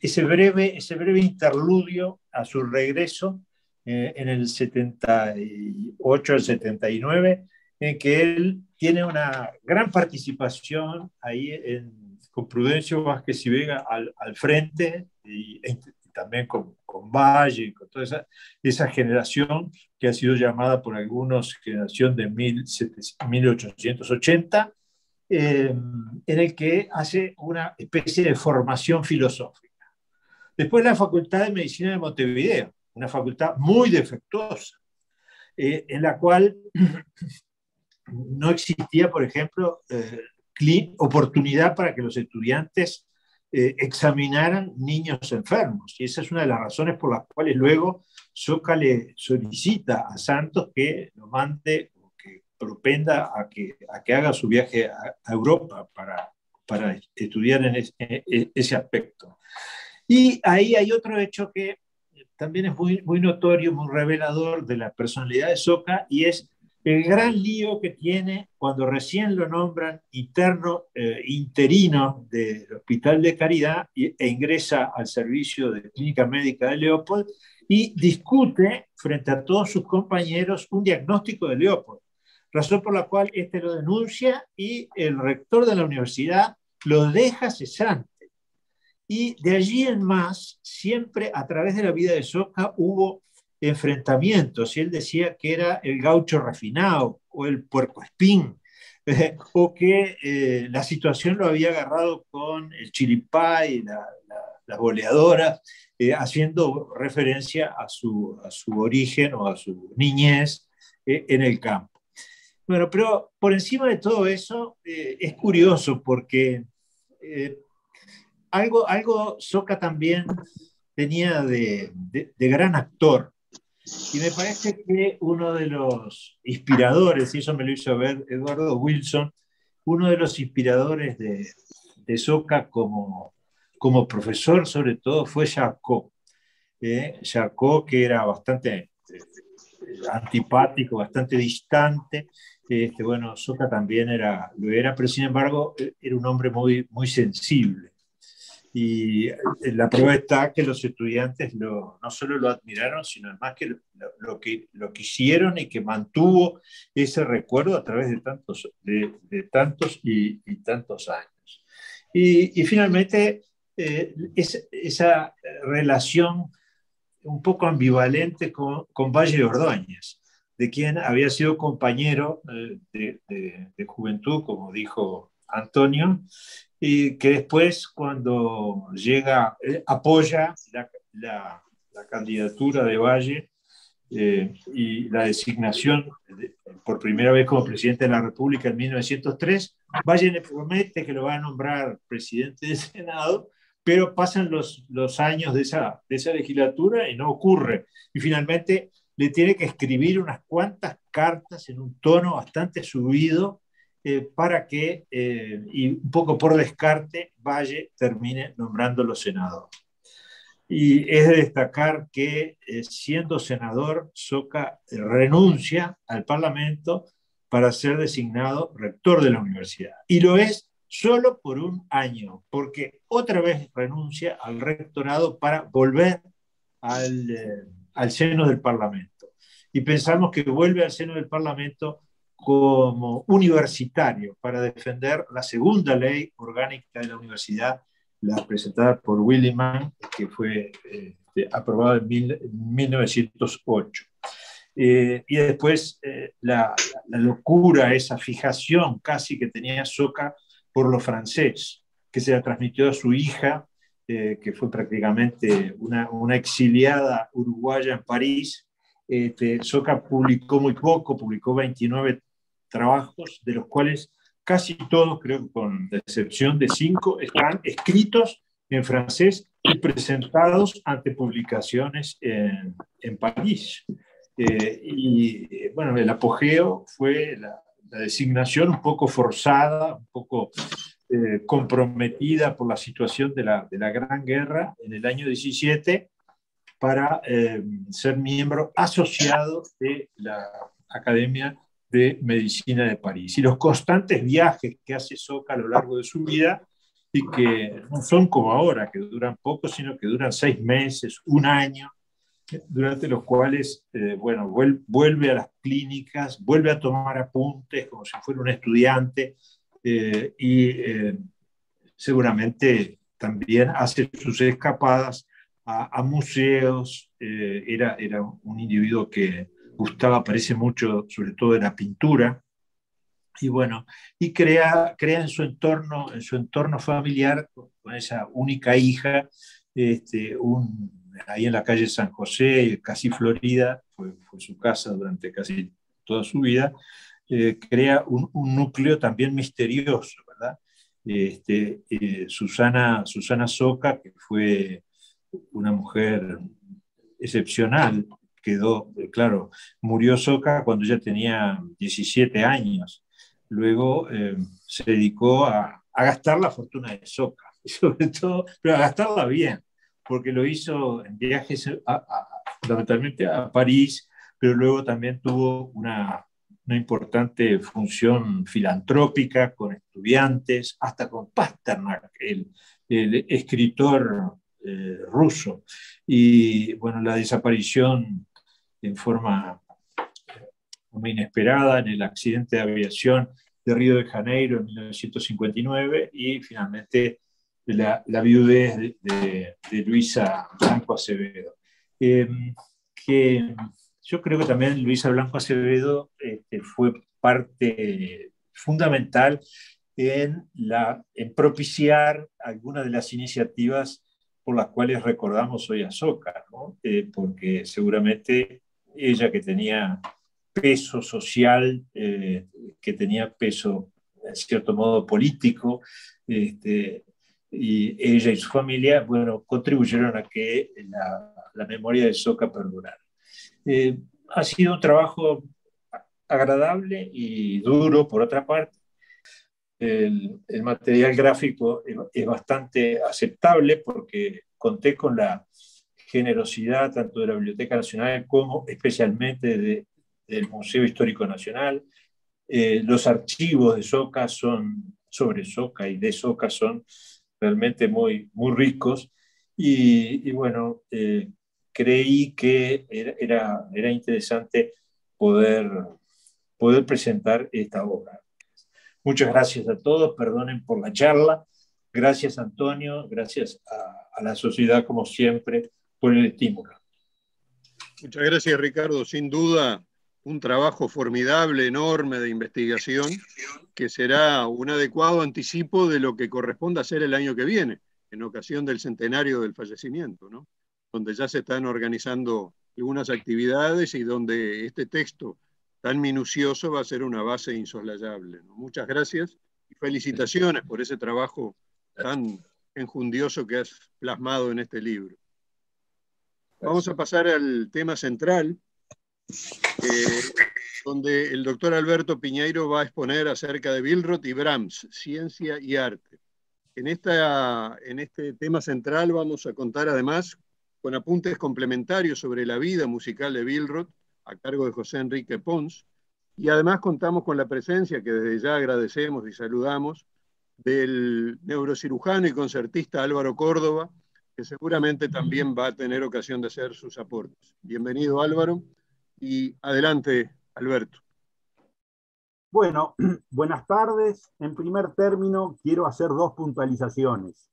ese breve interludio a su regreso en el 78 al 79, en que él tiene una gran participación ahí con Prudencio Vázquez y Vega al frente, y también con Valle, con toda esa generación que ha sido llamada por algunos generación de 1880, en el que hace una especie de formación filosófica. Después la Facultad de Medicina de Montevideo, una facultad muy defectuosa, en la cual no existía, por ejemplo, oportunidad para que los estudiantes examinaran niños enfermos. Y esa es una de las razones por las cuales luego Soca le solicita a Santos que lo mande, o que propenda a que haga su viaje a Europa para estudiar en ese aspecto. Y ahí hay otro hecho que también es muy, muy notorio, muy revelador de la personalidad de Soca, y es el gran lío que tiene cuando recién lo nombran interino del Hospital de Caridad e ingresa al servicio de Clínica Médica de Leopold, y discute frente a todos sus compañeros un diagnóstico de Leopold, razón por la cual este lo denuncia y el rector de la universidad lo deja cesante. Y de allí en más, siempre a través de la vida de Soca hubo enfrentamientos. Él decía que era el gaucho refinado o el puercoespín, o que la situación lo había agarrado con el chiripay, las boleadoras, haciendo referencia a su origen o a su niñez en el campo. Bueno, pero por encima de todo eso es curioso porque algo Soca también tenía de gran actor. Y me parece que uno de los inspiradores, y eso me lo hizo ver Eduardo Wilson, uno de los inspiradores de Soca como profesor, sobre todo, fue Charcot. Charcot, que era bastante antipático, bastante distante. Bueno, Soca también lo era, pero sin embargo era un hombre muy, muy sensible. Y la prueba está que los estudiantes no solo lo admiraron, sino además que lo quisieron, y que mantuvo ese recuerdo a través de tantos años. Y finalmente, esa relación un poco ambivalente con Valle Ordóñez, de quien había sido compañero de juventud, como dijo Antonio, y que después, cuando llega, apoya la candidatura de Valle y la designación por primera vez como presidente de la República en 1903, Valle le promete que lo va a nombrar presidente del Senado, pero pasan los años de esa legislatura y no ocurre. Y finalmente le tiene que escribir unas cuantas cartas en un tono bastante subido, para que, y un poco por descarte, Valle termine nombrándolo senador. Y es de destacar que, siendo senador, Soca renuncia al Parlamento para ser designado rector de la universidad. Y lo es solo por un año, porque otra vez renuncia al rectorado para volver al seno del Parlamento. Y pensamos que vuelve al seno del Parlamento como universitario para defender la segunda ley orgánica de la universidad, la presentada por Williman, que fue aprobada en 1908. Y después la locura, esa fijación casi que tenía Soca por lo francés, que se la transmitió a su hija, que fue prácticamente una exiliada uruguaya en París. Soca publicó muy poco, publicó 29 trabajos, de los cuales casi todos, creo que con excepción de 5, están escritos en francés y presentados ante publicaciones en París. Y bueno, el apogeo fue la designación un poco forzada, un poco comprometida por la situación de la Gran Guerra en el año 17, para ser miembro asociado de la Academia de Medicina de París. Y los constantes viajes que hace Soca a lo largo de su vida, y que no son como ahora, que duran poco, sino que duran 6 meses, un año, durante los cuales bueno, vuelve a las clínicas, vuelve a tomar apuntes como si fuera un estudiante, y seguramente también hace sus escapadas a museos. Era un individuo que gustaba, parece mucho, sobre todo de la pintura, y bueno, y crea en su entorno familiar, con esa única hija, ahí en la calle San José, casi Florida, fue su casa durante casi toda su vida, crea un núcleo también misterioso, ¿verdad? Susana Soca, que fue una mujer excepcional, quedó, claro, murió Soca cuando ya tenía 17 años, luego se dedicó a gastar la fortuna de Soca, sobre todo, pero a gastarla bien, porque lo hizo en viajes fundamentalmente a París, pero luego también tuvo una importante función filantrópica con estudiantes, hasta con Pasternak, el escritor ruso. Y bueno, la desaparición en forma inesperada en el accidente de aviación de Río de Janeiro en 1959 y finalmente la viudez de Luisa Blanco Acevedo. Que yo creo que también Luisa Blanco Acevedo fue parte fundamental en propiciar algunas de las iniciativas por las cuales recordamos hoy a Soca, ¿no? Porque seguramente ella, que tenía peso social, que tenía peso en cierto modo político, y ella y su familia, bueno, contribuyeron a que la memoria de Soca perdurara. Ha sido un trabajo agradable y duro, por otra parte. El material gráfico es bastante aceptable porque conté con la generosidad tanto de la Biblioteca Nacional como especialmente del Museo Histórico Nacional. Los archivos de Soca son sobre Soca y de Soca son realmente muy, muy ricos, y bueno, creí que era interesante poder presentar esta obra. Muchas gracias a todos, perdonen por la charla, gracias Antonio, gracias a la sociedad como siempre por el estímulo. Muchas gracias Ricardo, sin duda un trabajo formidable, enorme de investigación, que será un adecuado anticipo de lo que corresponda hacer el año que viene, en ocasión del centenario del fallecimiento, ¿no? Donde ya se están organizando algunas actividades y donde este texto tan minucioso va a ser una base insoslayable, ¿no? Muchas gracias y felicitaciones por ese trabajo tan enjundioso que has plasmado en este libro. Vamos a pasar al tema central, donde el doctor Alberto Piñeiro va a exponer acerca de Billroth y Brahms, ciencia y arte. En este tema central vamos a contar además con apuntes complementarios sobre la vida musical de Billroth a cargo de José Enrique Pons, y además contamos con la presencia, que desde ya agradecemos y saludamos, del neurocirujano y concertista Álvaro Córdoba, que seguramente también va a tener ocasión de hacer sus aportes. Bienvenido Álvaro. Y adelante, Alberto. Bueno, buenas tardes. En primer término, quiero hacer dos puntualizaciones.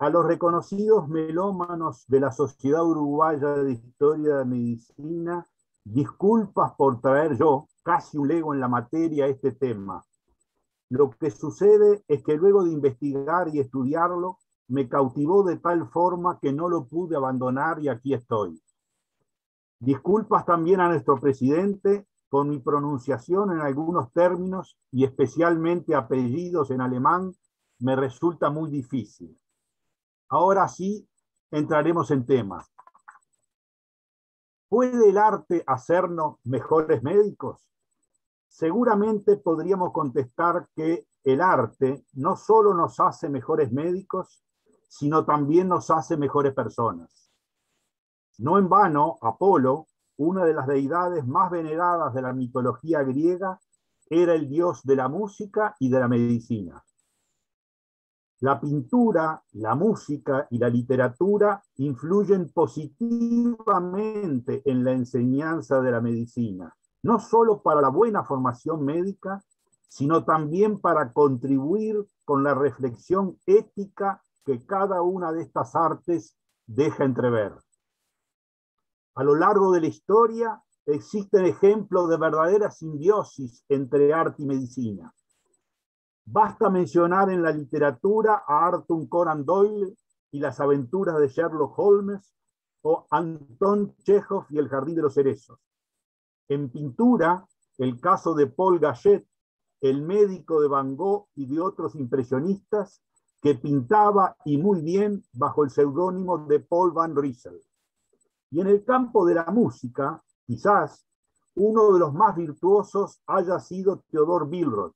A los reconocidos melómanos de la Sociedad Uruguaya de Historia de la Medicina, disculpas por traer yo casi un lego en la materia este tema. Lo que sucede es que luego de investigar y estudiarlo, me cautivó de tal forma que no lo pude abandonar y aquí estoy. Disculpas también a nuestro presidente por mi pronunciación en algunos términos y especialmente apellidos en alemán, me resulta muy difícil. Ahora sí, entraremos en tema. ¿Puede el arte hacernos mejores médicos? Seguramente podríamos contestar que el arte no solo nos hace mejores médicos, sino también nos hace mejores personas. No en vano, Apolo, una de las deidades más veneradas de la mitología griega, era el dios de la música y de la medicina. La pintura, la música y la literatura influyen positivamente en la enseñanza de la medicina, no solo para la buena formación médica, sino también para contribuir con la reflexión ética que cada una de estas artes deja entrever. A lo largo de la historia existen ejemplos de verdadera simbiosis entre arte y medicina. Basta mencionar en la literatura a Arthur Conan Doyle y las aventuras de Sherlock Holmes, o Anton Chejov y el jardín de los cerezos. En pintura, el caso de Paul Gauguin, el médico de Van Gogh y de otros impresionistas, que pintaba y muy bien bajo el seudónimo de Paul Van Ryssel. Y en el campo de la música, quizás, uno de los más virtuosos haya sido Theodor Billroth,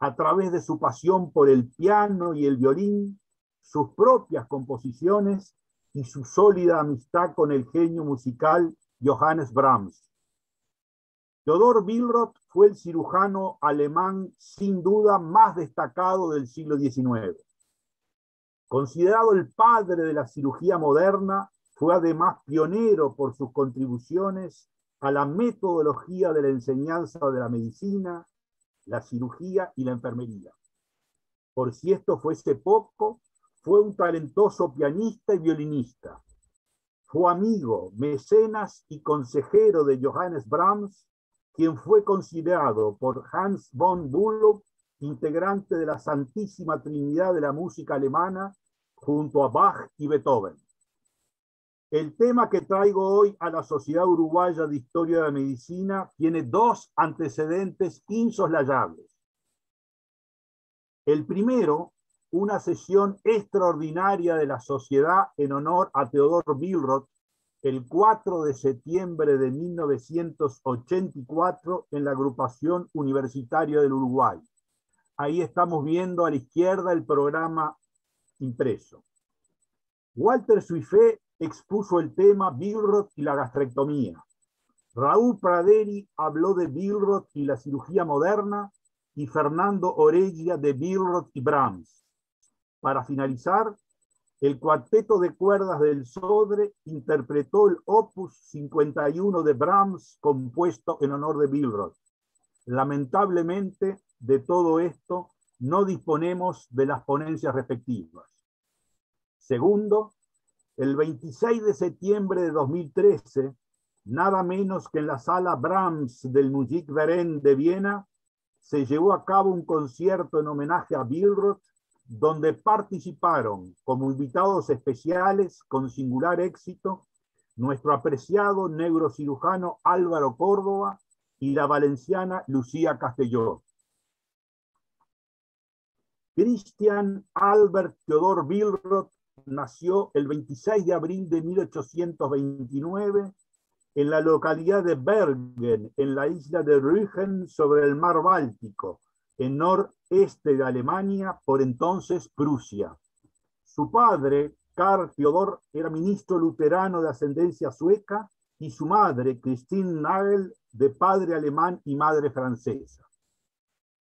a través de su pasión por el piano y el violín, sus propias composiciones y su sólida amistad con el genio musical Johannes Brahms. Theodor Billroth fue el cirujano alemán sin duda más destacado del siglo XIX. Considerado el padre de la cirugía moderna, fue además pionero por sus contribuciones a la metodología de la enseñanza de la medicina, la cirugía y la enfermería. Por si esto fuese poco, fue un talentoso pianista y violinista. Fue amigo, mecenas y consejero de Johannes Brahms, quien fue considerado por Hans von Bülow, integrante de la Santísima Trinidad de la música alemana, junto a Bach y Beethoven. El tema que traigo hoy a la Sociedad Uruguaya de Historia de la Medicina tiene dos antecedentes insoslayables. El primero, una sesión extraordinaria de la Sociedad en honor a Theodor Billroth, el 4 de septiembre de 1984 en la Agrupación Universitaria del Uruguay. Ahí estamos viendo a la izquierda el programa impreso. Walter Suifé expuso el tema Billroth y la gastrectomía. Raúl Praderi habló de Billroth y la cirugía moderna, y Fernando Oregia de Billroth y Brahms. Para finalizar, el cuarteto de cuerdas del Sodre interpretó el Opus 51 de Brahms, compuesto en honor de Billroth. Lamentablemente, de todo esto no disponemos de las ponencias respectivas. Segundo, el 26 de septiembre de 2013, nada menos que en la sala Brahms del Musikverein de Viena, se llevó a cabo un concierto en homenaje a Billroth, donde participaron como invitados especiales, con singular éxito, nuestro apreciado neurocirujano Álvaro Córdoba y la valenciana Lucía Castelló. Christian Albert Theodor Billroth nació el 26 de abril de 1829 en la localidad de Bergen, en la isla de Rügen, sobre el mar Báltico, en noreste de Alemania, por entonces Prusia. Su padre, Carl Theodor, era ministro luterano de ascendencia sueca, y su madre, Christine Nagel, de padre alemán y madre francesa.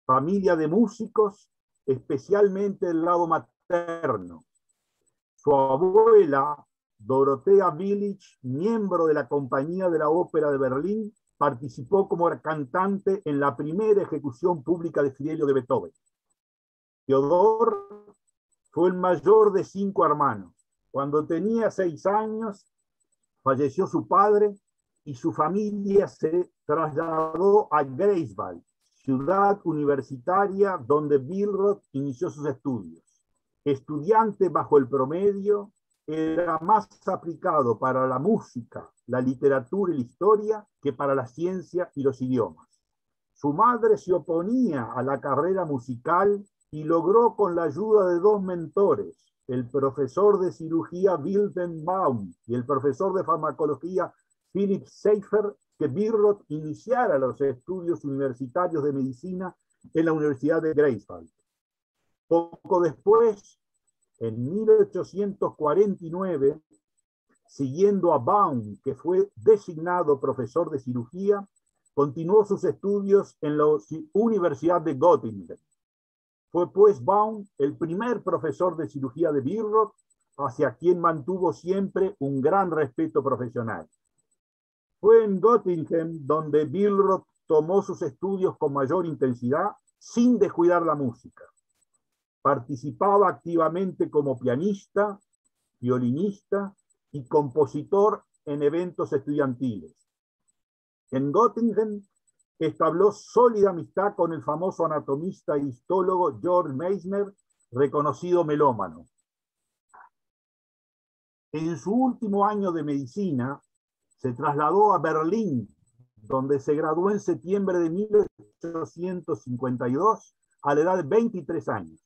Familia de músicos, especialmente el lado materno. Su abuela, Dorothea Willich, miembro de la Compañía de la Ópera de Berlín, participó como cantante en la primera ejecución pública de Fidelio de Beethoven. Theodor fue el mayor de 5 hermanos. Cuando tenía 6 años, falleció su padre y su familia se trasladó a Greifswald, ciudad universitaria donde Billroth inició sus estudios. Estudiante bajo el promedio, era más aplicado para la música, la literatura y la historia que para la ciencia y los idiomas. Su madre se oponía a la carrera musical y logró, con la ayuda de 2 mentores, el profesor de cirugía Wildenbaum y el profesor de farmacología Philip Seifer, que Billroth iniciara los estudios universitarios de medicina en la Universidad de Greifswald. Poco después, en 1849, siguiendo a Baum, que fue designado profesor de cirugía, continuó sus estudios en la Universidad de Göttingen. Fue pues Baum el primer profesor de cirugía de Billroth, hacia quien mantuvo siempre un gran respeto profesional. Fue en Göttingen donde Billroth tomó sus estudios con mayor intensidad, sin descuidar la música. Participaba activamente como pianista, violinista y compositor en eventos estudiantiles. En Göttingen establó sólida amistad con el famoso anatomista e histólogo Georg Meissner, reconocido melómano. En su último año de medicina, se trasladó a Berlín, donde se graduó en septiembre de 1852 a la edad de 23 años.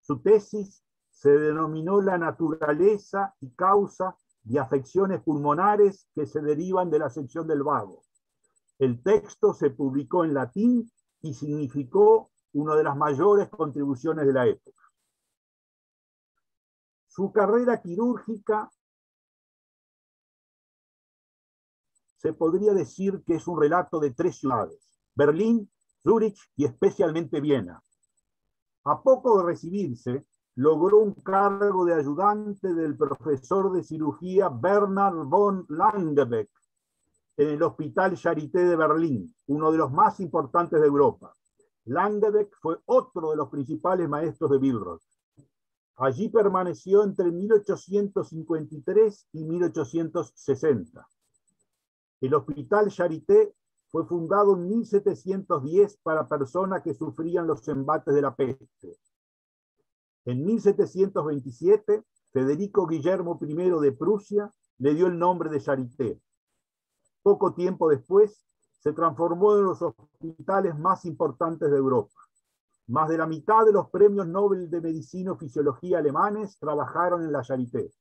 Su tesis se denominó La naturaleza y causa de afecciones pulmonares que se derivan de la sección del vago. El texto se publicó en latín y significó una de las mayores contribuciones de la época. Su carrera quirúrgica se podría decir que es un relato de tres ciudades: Berlín, Zúrich y especialmente Viena. A poco de recibirse, logró un cargo de ayudante del profesor de cirugía Bernhard von Langebeck en el Hospital Charité de Berlín, uno de los más importantes de Europa. Langebeck fue otro de los principales maestros de Billroth. Allí permaneció entre 1853 y 1860. El Hospital Charité fue fundado en 1710 para personas que sufrían los embates de la peste. En 1727, Federico Guillermo I de Prusia le dio el nombre de Charité. Poco tiempo después, se transformó en los hospitales más importantes de Europa. Más de la mitad de los premios Nobel de Medicina o Fisiología alemanes trabajaron en la Charité.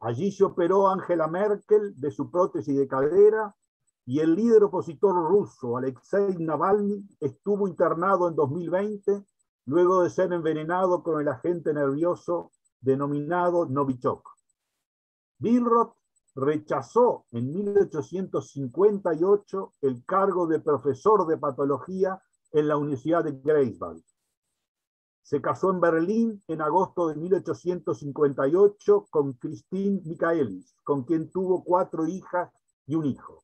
Allí se operó Angela Merkel de su prótesis de cadera y el líder opositor ruso, Alexei Navalny, estuvo internado en 2020 luego de ser envenenado con el agente nervioso denominado Novichok. Billroth rechazó en 1858 el cargo de profesor de patología en la Universidad de Greifswald. Se casó en Berlín en agosto de 1858 con Christine Michaelis, con quien tuvo 4 hijas y un hijo.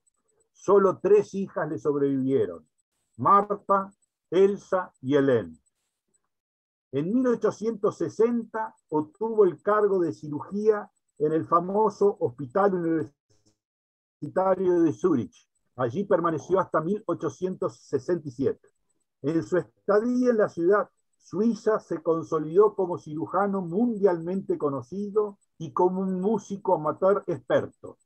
Solo 3 hijas le sobrevivieron: Marta, Elsa y Hélène. En 1860 obtuvo el cargo de cirugía en el famoso Hospital Universitario de Zúrich. Allí permaneció hasta 1867. En su estadía en la ciudad suiza se consolidó como cirujano mundialmente conocido y como un músico amateur experto.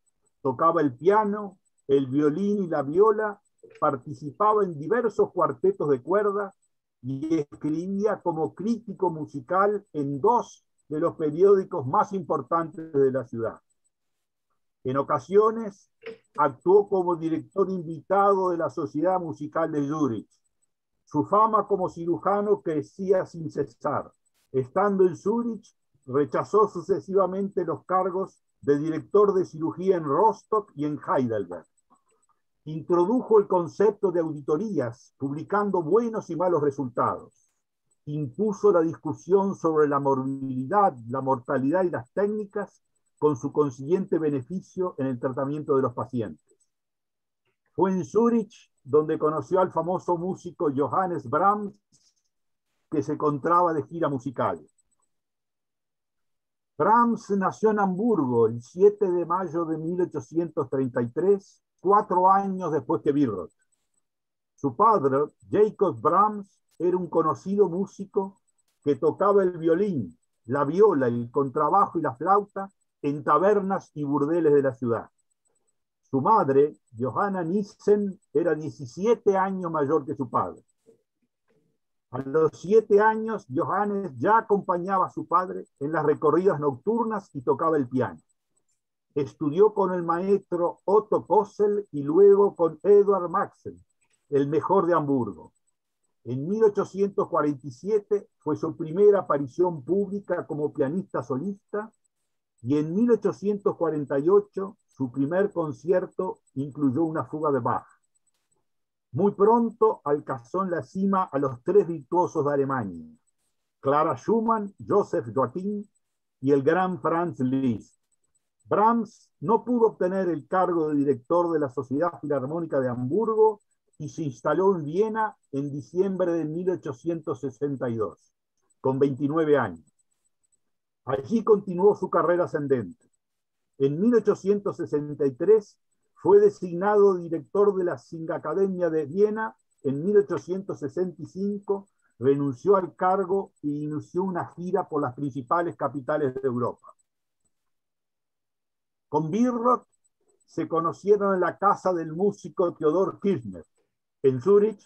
Tocaba el piano, el violín y la viola, participaba en diversos cuartetos de cuerda y escribía como crítico musical en 2 de los periódicos más importantes de la ciudad. En ocasiones actuó como director invitado de la Sociedad Musical de Zúrich. Su fama como cirujano crecía sin cesar. Estando en Zúrich, rechazó sucesivamente los cargos de director de cirugía en Rostock y en Heidelberg. Introdujo el concepto de auditorías, publicando buenos y malos resultados. Impuso la discusión sobre la morbilidad, la mortalidad y las técnicas, con su consiguiente beneficio en el tratamiento de los pacientes. Fue en Zúrich donde conoció al famoso músico Johannes Brahms, que se encontraba de gira musical. Brahms nació en Hamburgo el 7 de mayo de 1833, 4 años después que Billroth. Su padre, Jacob Brahms, era un conocido músico que tocaba el violín, la viola, el contrabajo y la flauta en tabernas y burdeles de la ciudad. Su madre, Johanna Nissen, era 17 años mayor que su padre. A los 7 años, Johannes ya acompañaba a su padre en las recorridas nocturnas y tocaba el piano. Estudió con el maestro Otto Kossel y luego con Eduard Maxen, el mejor de Hamburgo. En 1847 fue su primera aparición pública como pianista solista y en 1848 su primer concierto incluyó una fuga de Bach. Muy pronto alcanzó en la cima a los 3 virtuosos de Alemania: Clara Schumann, Joseph Joachim y el gran Franz Liszt. Brahms no pudo obtener el cargo de director de la Sociedad Filarmónica de Hamburgo y se instaló en Viena en diciembre de 1862, con 29 años. Allí continuó su carrera ascendente. En 1863 fue designado director de la Singakademia de Viena. En 1865 renunció al cargo e inició una gira por las principales capitales de Europa. Con Billroth se conocieron en la casa del músico Theodor Kirchner, en Zúrich,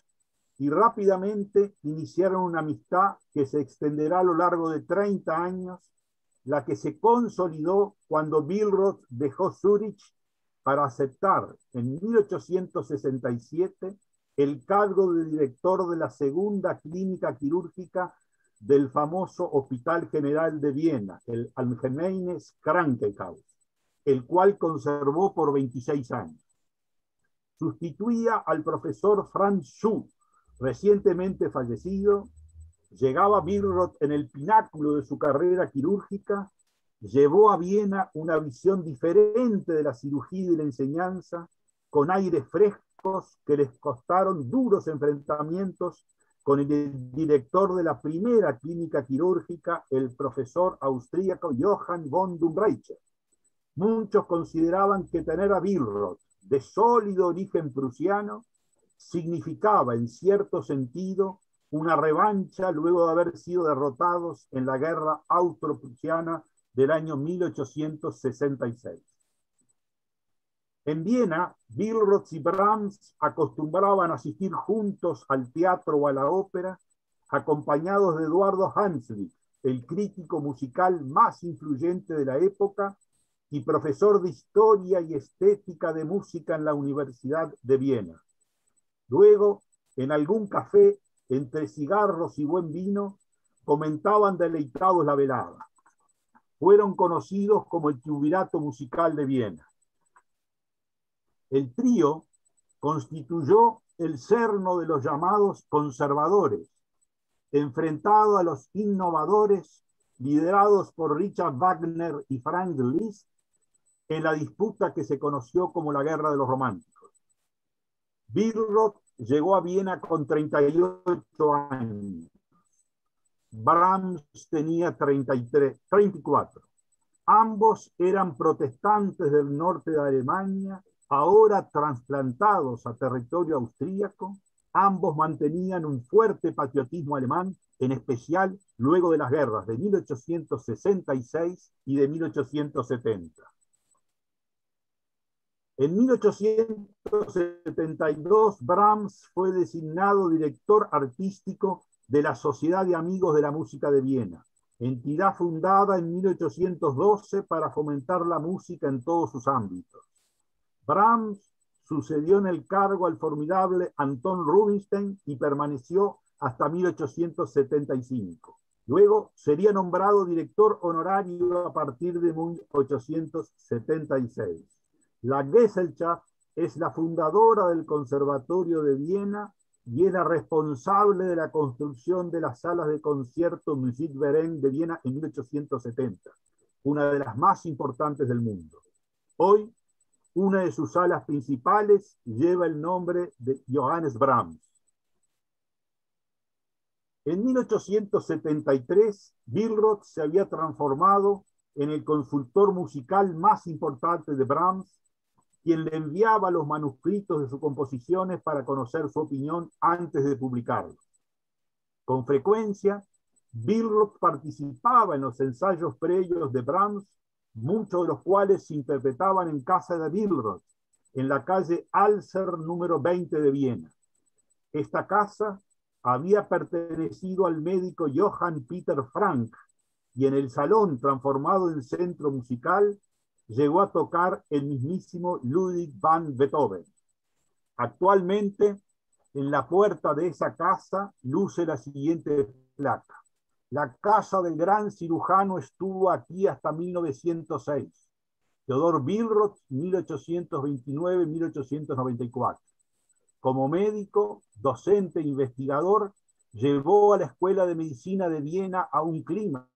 y rápidamente iniciaron una amistad que se extenderá a lo largo de 30 años, la que se consolidó cuando Billroth dejó Zúrich para aceptar en 1867 el cargo de director de la segunda clínica quirúrgica del famoso Hospital General de Viena, el Allgemeines Krankenhaus, el cual conservó por 26 años. Sustituía al profesor Franz Schuh, recientemente fallecido. Llegaba Billroth en el pináculo de su carrera quirúrgica, llevó a Viena una visión diferente de la cirugía y de la enseñanza, con aires frescos que les costaron duros enfrentamientos con el director de la primera clínica quirúrgica, el profesor austríaco Johann von Dumbraicher. Muchos consideraban que tener a Billroth, de sólido origen prusiano, significaba en cierto sentido una revancha luego de haber sido derrotados en la guerra austro-prusiana del año 1866. En Viena, Billroth y Brahms acostumbraban a asistir juntos al teatro o a la ópera, acompañados de Eduardo Hanslick, el crítico musical más influyente de la época y profesor de historia y estética de música en la Universidad de Viena. Luego, en algún café, entre cigarros y buen vino, comentaban deleitados la velada. Fueron conocidos como el triunvirato musical de Viena. El trío constituyó el cerno de los llamados conservadores, enfrentado a los innovadores liderados por Richard Wagner y Franz Liszt en la disputa que se conoció como la Guerra de los Románticos. Billroth llegó a Viena con 38 años. Brahms tenía 34. Ambos eran protestantes del norte de Alemania, ahora trasplantados a territorio austríaco. Ambos mantenían un fuerte patriotismo alemán, en especial luego de las guerras de 1866 y de 1870. En 1872, Brahms fue designado director artístico de la Sociedad de Amigos de la Música de Viena, entidad fundada en 1812 para fomentar la música en todos sus ámbitos. Brahms sucedió en el cargo al formidable Anton Rubinstein y permaneció hasta 1875. Luego sería nombrado director honorario a partir de 1876. La Gesellschaft es la fundadora del Conservatorio de Viena y era responsable de la construcción de las salas de concierto Musikverein de Viena en 1870, una de las más importantes del mundo. Hoy, una de sus salas principales lleva el nombre de Johannes Brahms. En 1873, Billroth se había transformado en el consultor musical más importante de Brahms, quien le enviaba los manuscritos de sus composiciones para conocer su opinión antes de publicarlos. Con frecuencia, Billroth participaba en los ensayos previos de Brahms, muchos de los cuales se interpretaban en casa de Billroth, en la calle Alser número 20 de Viena. Esta casa había pertenecido al médico Johann Peter Franck, y en el salón transformado en centro musical llegó a tocar el mismísimo Ludwig van Beethoven. Actualmente, en la puerta de esa casa luce la siguiente placa: la casa del gran cirujano estuvo aquí hasta 1906. Theodor Billroth, 1829-1894. Como médico, docente e investigador, llevó a la Escuela de Medicina de Viena a un clima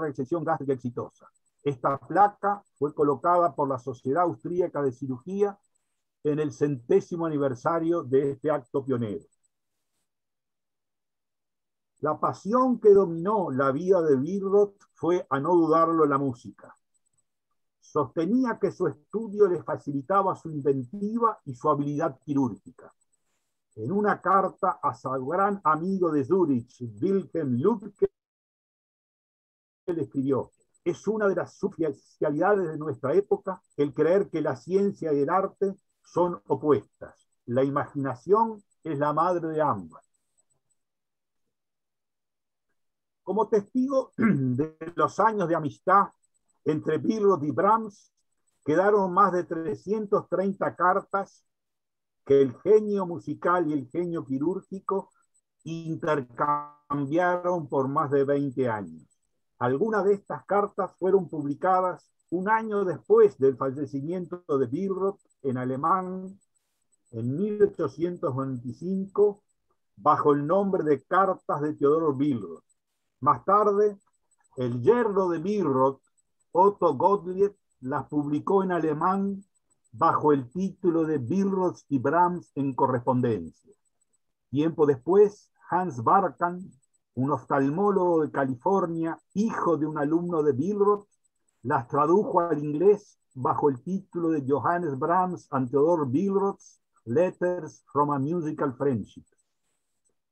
resección gástrica exitosa. Esta placa fue colocada por la Sociedad Austríaca de Cirugía en el 100º aniversario de este acto pionero. La pasión que dominó la vida de Billroth fue, a no dudarlo, la música. Sostenía que su estudio le facilitaba su inventiva y su habilidad quirúrgica. En una carta a su gran amigo de Zúrich, Wilhelm Lübke, escribió: es una de las superficialidades de nuestra época el creer que la ciencia y el arte son opuestas. La imaginación es la madre de ambas. Como testigo de los años de amistad entre Billroth y Brahms, quedaron más de 330 cartas que el genio musical y el genio quirúrgico intercambiaron por más de 20 años. Algunas de estas cartas fueron publicadas un año después del fallecimiento de Billroth en alemán, en 1825, bajo el nombre de Cartas de Theodor Billroth. Más tarde, el yerno de Billroth, Otto Gottlieb, las publicó en alemán bajo el título de Billroth y Brahms en correspondencia. Tiempo después, Hans Barkan, un oftalmólogo de California, hijo de un alumno de Billroth, las tradujo al inglés bajo el título de Johannes Brahms and Theodor Billroth's Letters from a Musical Friendship.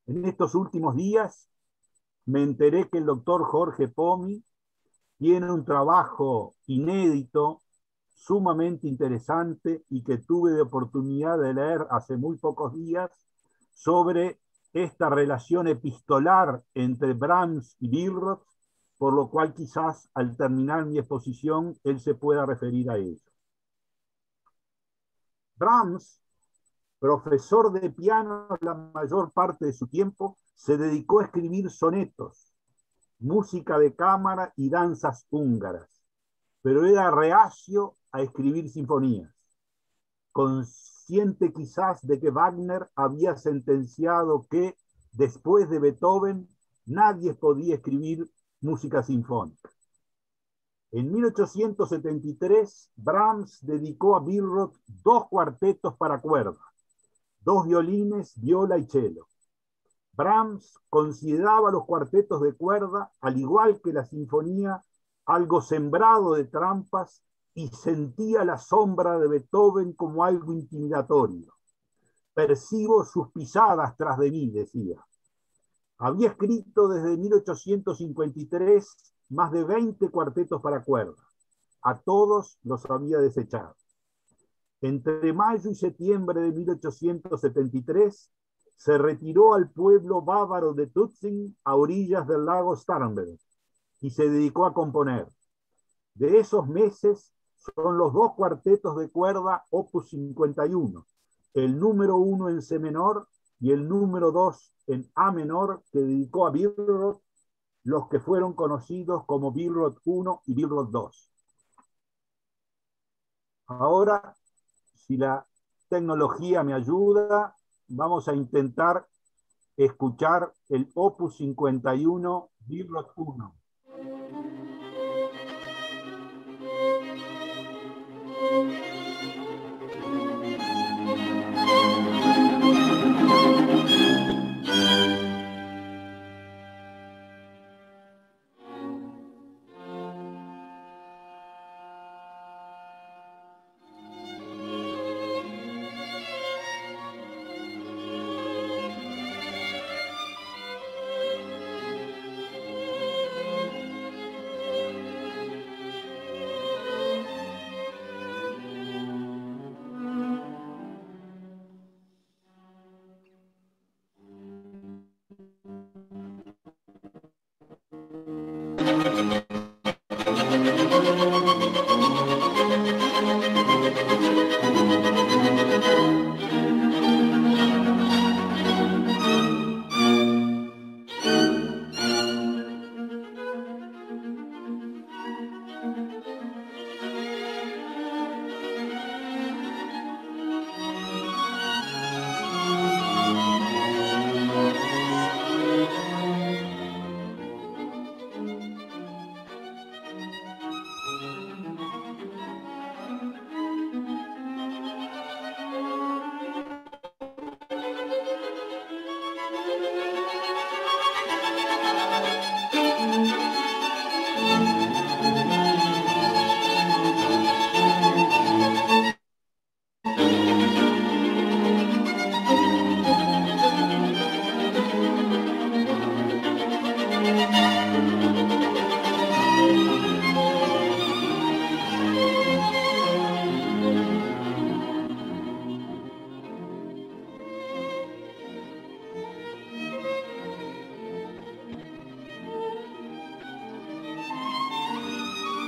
En estos últimos días, me enteré que el doctor Jorge Pomi tiene un trabajo inédito, sumamente interesante, y que tuve la oportunidad de leer hace muy pocos días, sobre esta relación epistolar entre Brahms y Billroth, por lo cual quizás al terminar mi exposición él se pueda referir a ello. Brahms, profesor de piano la mayor parte de su tiempo, se dedicó a escribir sonetos, música de cámara y danzas húngaras, pero era reacio a escribir sinfonías, consciente quizás de que Wagner había sentenciado que, después de Beethoven, nadie podía escribir música sinfónica. En 1873, Brahms dedicó a Billroth 2 cuartetos para cuerda, 2 violines, viola y cello. Brahms consideraba los cuartetos de cuerda, al igual que la sinfonía, algo sembrado de trampas, y sentía la sombra de Beethoven como algo intimidatorio. Percibo sus pisadas tras de mí, decía. Había escrito desde 1853 más de 20 cuartetos para cuerda. A todos los había desechado. Entre mayo y septiembre de 1873, se retiró al pueblo bávaro de Tutzing, a orillas del lago Starnberg, y se dedicó a componer. De esos meses son los 2 cuartetos de cuerda opus 51, el número 1 en C menor y el número 2 en A menor, que dedicó a Billroth, los que fueron conocidos como Billroth I y Billroth II. Ahora, si la tecnología me ayuda, vamos a intentar escuchar el opus 51, Billroth I.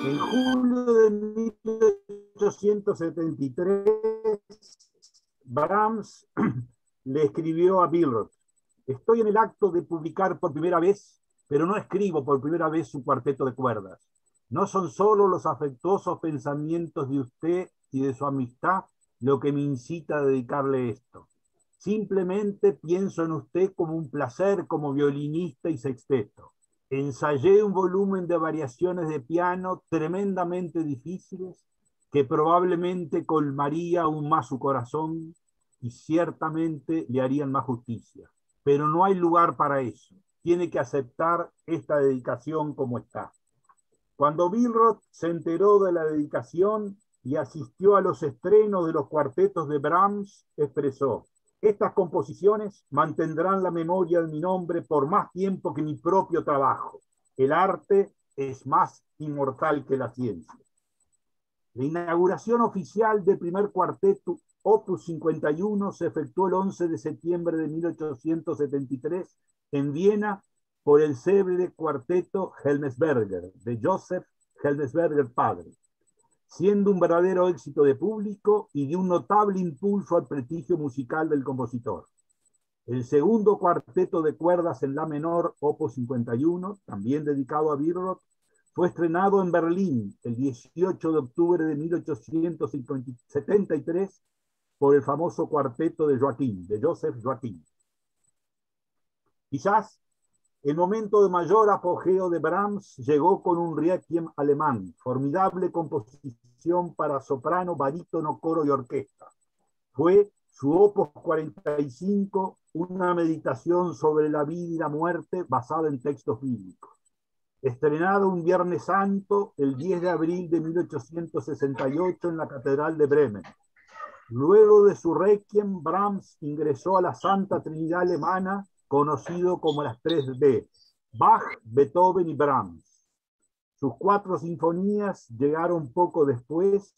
En julio de 1873, Brahms le escribió a Billroth: estoy en el acto de publicar por primera vez, pero no escribo por primera vez su cuarteto de cuerdas. No son solo los afectuosos pensamientos de usted y de su amistad lo que me incita a dedicarle esto. Simplemente pienso en usted como un placer como violinista y sexteto. Ensayé un volumen de variaciones de piano tremendamente difíciles que probablemente colmaría aún más su corazón y ciertamente le harían más justicia. Pero no hay lugar para eso. Tiene que aceptar esta dedicación como está. Cuando Billroth se enteró de la dedicación y asistió a los estrenos de los cuartetos de Brahms, expresó: estas composiciones mantendrán la memoria de mi nombre por más tiempo que mi propio trabajo. El arte es más inmortal que la ciencia. La inauguración oficial del primer cuarteto, Opus 51, se efectuó el 11 de septiembre de 1873 en Viena por el célebre cuarteto Hellmesberger, de Joseph Hellmesberger padre, siendo un verdadero éxito de público y de un notable impulso al prestigio musical del compositor. El segundo cuarteto de cuerdas en la menor, Opus 51, también dedicado a Billroth, fue estrenado en Berlín el 18 de octubre de 1873 por el famoso cuarteto de Joseph Joachim. Quizás el momento de mayor apogeo de Brahms llegó con un Requiem alemán, formidable composición para soprano, barítono, coro y orquesta. Fue su Opus 45, una meditación sobre la vida y la muerte basada en textos bíblicos. Estrenado un Viernes Santo, el 10 de abril de 1868 en la Catedral de Bremen. Luego de su Requiem, Brahms ingresó a la Santa Trinidad alemana, conocido como las 3D, Bach, Beethoven y Brahms. Sus 4 sinfonías llegaron poco después,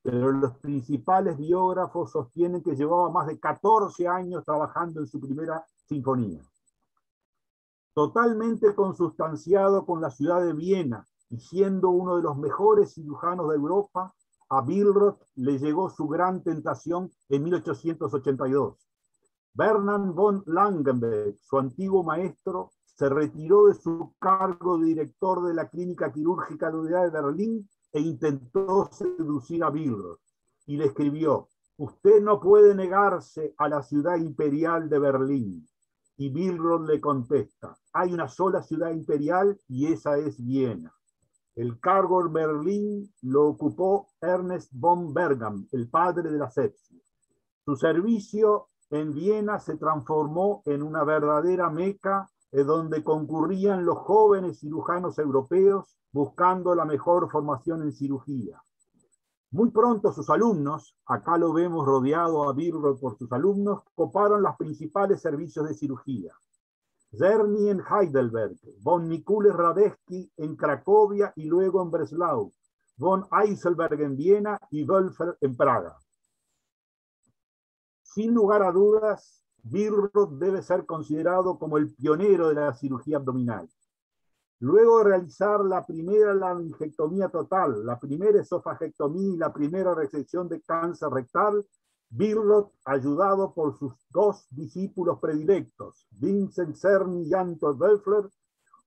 pero los principales biógrafos sostienen que llevaba más de 14 años trabajando en su primera sinfonía. Totalmente consustanciado con la ciudad de Viena y siendo uno de los mejores cirujanos de Europa, a Billroth le llegó su gran tentación en 1882. Bernard von Langenbeck, su antiguo maestro, se retiró de su cargo de director de la Clínica Quirúrgica de Berlín e intentó seducir a Billroth y le escribió: usted no puede negarse a la ciudad imperial de Berlín. Y Billroth le contesta: hay una sola ciudad imperial y esa es Viena. El cargo en Berlín lo ocupó Ernest von Bergen, el padre de la sepsia. Su servicio en Viena se transformó en una verdadera meca donde concurrían los jóvenes cirujanos europeos buscando la mejor formación en cirugía. Muy pronto sus alumnos, acá lo vemos rodeado a Billroth por sus alumnos, coparon los principales servicios de cirugía. Czerny en Heidelberg, von Mikuláš-Radecki en Cracovia y luego en Breslau, von Eiselberg en Viena y Wölfer en Praga. Sin lugar a dudas, Billroth debe ser considerado como el pionero de la cirugía abdominal. Luego de realizar la primera laringectomía total, la primera esofagectomía y la primera resección de cáncer rectal, Billroth, ayudado por sus 2 discípulos predilectos, Vincent Czerny y Anton Wölfler,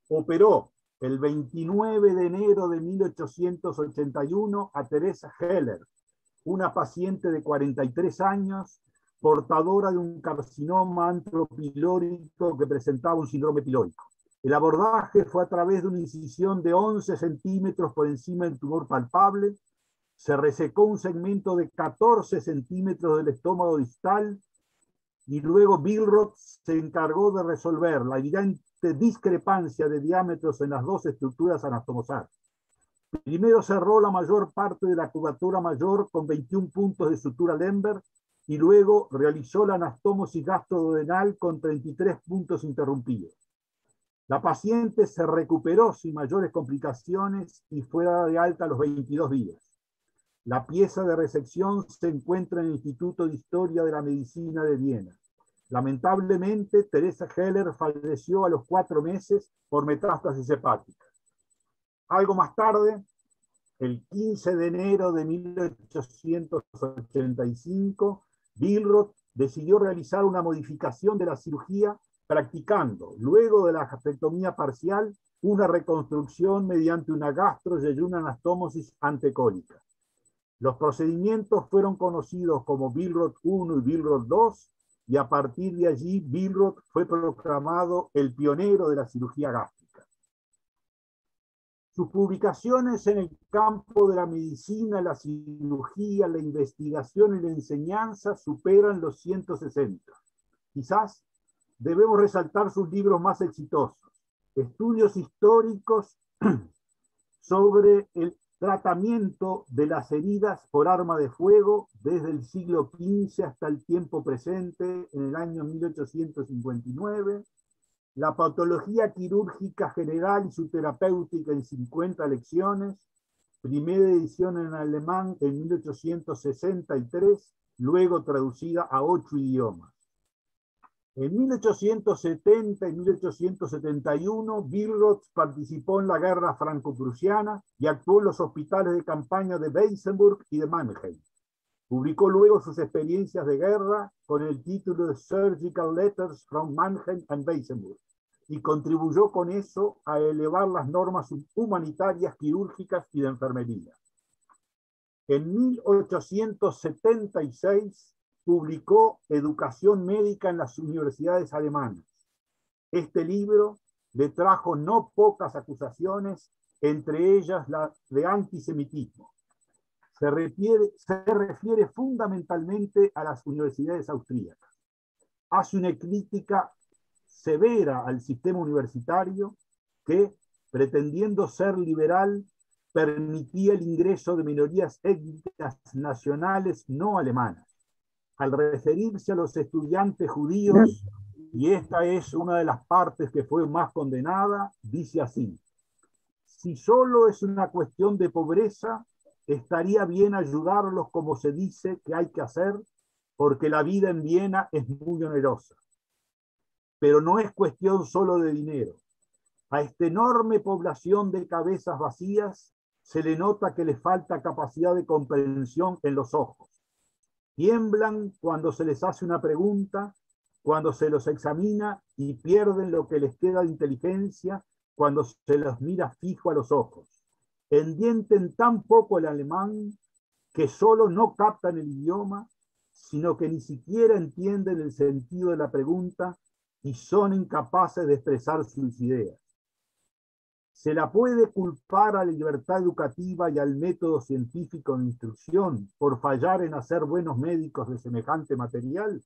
operó el 29 de enero de 1881 a Teresa Heller, una paciente de 43 años, portadora de un carcinoma antropilórico que presentaba un síndrome pilórico. El abordaje fue a través de una incisión de 11 centímetros por encima del tumor palpable, se resecó un segmento de 14 centímetros del estómago distal y luego Billroth se encargó de resolver la evidente discrepancia de diámetros en las 2 estructuras anastomosales. Primero cerró la mayor parte de la curvatura mayor con 21 puntos de sutura Lemberg y luego realizó la anastomosis gastrodenal con 33 puntos interrumpidos. La paciente se recuperó sin mayores complicaciones y fue dada de alta a los 22 días. La pieza de resección se encuentra en el Instituto de Historia de la Medicina de Viena. Lamentablemente, Teresa Heller falleció a los 4 meses por metástasis hepática. Algo más tarde, El 15 de enero de 1885, Billroth decidió realizar una modificación de la cirugía practicando, luego de la gastrectomía parcial, una reconstrucción mediante una gastro- y una anastomosis antecónica. Los procedimientos fueron conocidos como Billroth I y Billroth II, y a partir de allí Billroth fue proclamado el pionero de la cirugía gástrica. Sus publicaciones en el campo de la medicina, la cirugía, la investigación y la enseñanza superan los 160. Quizás debemos resaltar sus libros más exitosos: Estudios históricos sobre el tratamiento de las heridas por arma de fuego desde el siglo XV hasta el tiempo presente, en el año 1859, la patología quirúrgica general y su terapéutica en 50 lecciones, primera edición en alemán en 1863, luego traducida a 8 idiomas. En 1870 y 1871, Billroth participó en la guerra franco-prusiana y actuó en los hospitales de campaña de Weisenburg y de Mannheim. Publicó luego sus experiencias de guerra con el título de Surgical Letters from Mannheim and Weisenburg, y contribuyó con eso a elevar las normas humanitarias, quirúrgicas y de enfermería. En 1876, publicó Educación Médica en las Universidades Alemanas. Este libro le trajo no pocas acusaciones, entre ellas la de antisemitismo. Se refiere fundamentalmente a las universidades austríacas. Hace una crítica severa al sistema universitario que, pretendiendo ser liberal, permitía el ingreso de minorías étnicas nacionales no alemanas. Al referirse a los estudiantes judíos, y esta es una de las partes que fue más condenada, dice así: si solo es una cuestión de pobreza, estaría bien ayudarlos como se dice que hay que hacer, porque la vida en Viena es muy onerosa. Pero no es cuestión solo de dinero. A esta enorme población de cabezas vacías se le nota que le falta capacidad de comprensión en los ojos. Tiemblan cuando se les hace una pregunta, cuando se los examina, y pierden lo que les queda de inteligencia cuando se los mira fijo a los ojos. Entienden tan poco el alemán que solo no captan el idioma, sino que ni siquiera entienden el sentido de la pregunta y son incapaces de expresar sus ideas. Se la puede culpar a la libertad educativa y al método científico de instrucción por fallar en hacer buenos médicos de semejante material.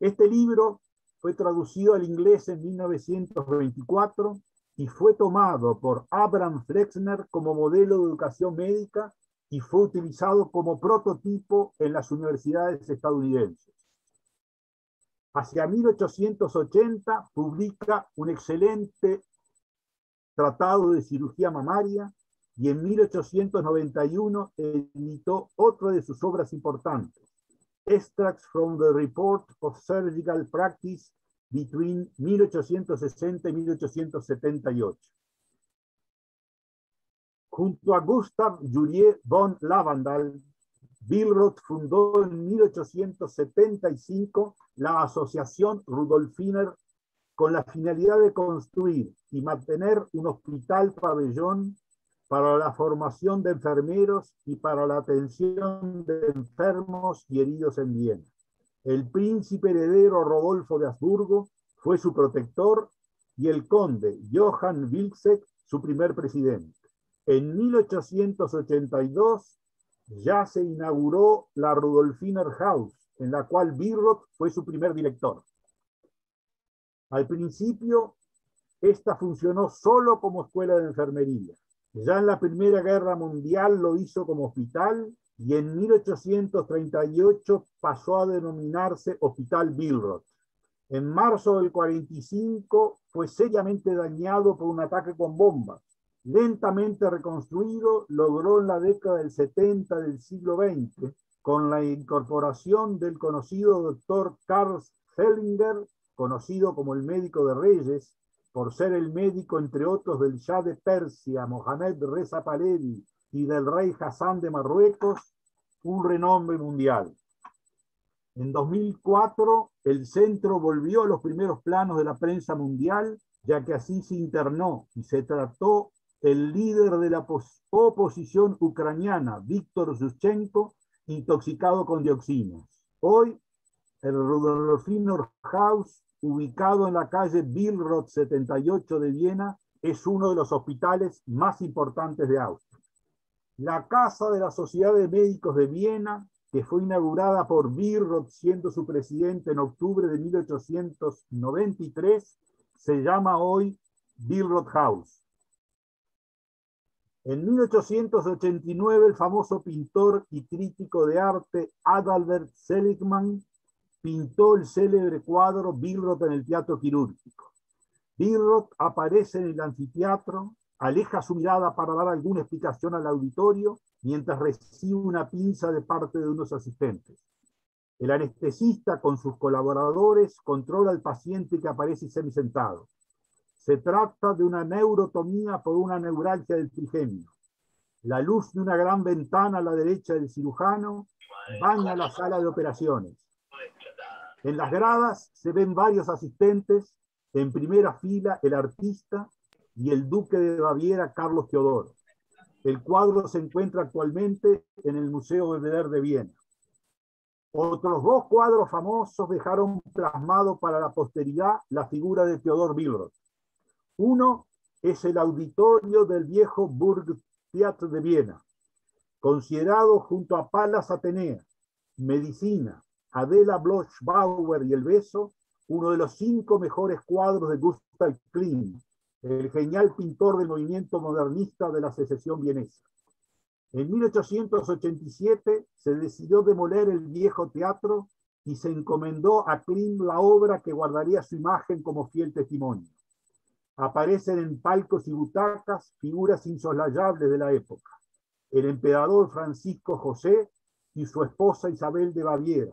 Este libro fue traducido al inglés en 1924 y fue tomado por Abraham Flexner como modelo de educación médica y fue utilizado como prototipo en las universidades estadounidenses. Hacia 1880 publica un excelente Tratado de Cirugía Mamaria, y en 1891 editó otra de sus obras importantes, Extracts from the Report of Surgical Practice between 1860 y 1878. Junto a Gustav Juliet von Lavandal, Billroth fundó en 1875 la Asociación Rudolfiner con la finalidad de construir y mantener un hospital pabellón para la formación de enfermeros y para la atención de enfermos y heridos en Viena. El príncipe heredero Rodolfo de Habsburgo fue su protector y el conde Johann Wilczek su primer presidente. En 1882 ya se inauguró la Rudolfiner House, en la cual Billroth fue su primer director. Al principio, esta funcionó solo como escuela de enfermería. Ya en la Primera Guerra Mundial lo hizo como hospital y en 1838 pasó a denominarse Hospital Billroth. En marzo del 45 fue seriamente dañado por un ataque con bombas. Lentamente reconstruido, logró en la década del 70 del siglo XX, con la incorporación del conocido doctor Carl Hellinger, conocido como el médico de Reyes, por ser el médico, entre otros, del Shah de Persia, Mohamed Reza Pahlavi, y del rey Hassan de Marruecos, un renombre mundial. En 2004, el centro volvió a los primeros planos de la prensa mundial, ya que así se internó y se trató el líder de la oposición ucraniana, Víktor Yushchenko, intoxicado con dioxinas. Hoy, el Rudolfinor House, ubicado en la calle Billroth 78 de Viena, es uno de los hospitales más importantes de Austria. La Casa de la Sociedad de Médicos de Viena, que fue inaugurada por Billroth siendo su presidente en octubre de 1893, se llama hoy Billroth House. En 1889, el famoso pintor y crítico de arte Adalbert Seligman pintó el célebre cuadro Billroth en el Teatro Quirúrgico. Billroth aparece en el anfiteatro, aleja su mirada para dar alguna explicación al auditorio, mientras recibe una pinza de parte de unos asistentes. El anestesista con sus colaboradores controla al paciente que aparece semisentado. Se trata de una neurotomía por una neuralgia del trigemio. La luz de una gran ventana a la derecha del cirujano baña la sala de operaciones. En las gradas se ven varios asistentes, en primera fila el artista y el duque de Baviera, Carl Theodor. El cuadro se encuentra actualmente en el Museo Belvedere de Viena. Otros dos cuadros famosos dejaron plasmado para la posteridad la figura de Theodor Billroth. Uno es el auditorio del viejo Burgtheater de Viena, considerado junto a Palas Atenea, Medicina, Adela Bloch-Bauer y El Beso, uno de los 5 mejores cuadros de Gustav Klimt, el genial pintor del movimiento modernista de la secesión vienesa. En 1887 se decidió demoler el viejo teatro y se encomendó a Klimt la obra que guardaría su imagen como fiel testimonio. Aparecen en palcos y butacas figuras insoslayables de la época: el emperador Francisco José y su esposa Isabel de Baviera,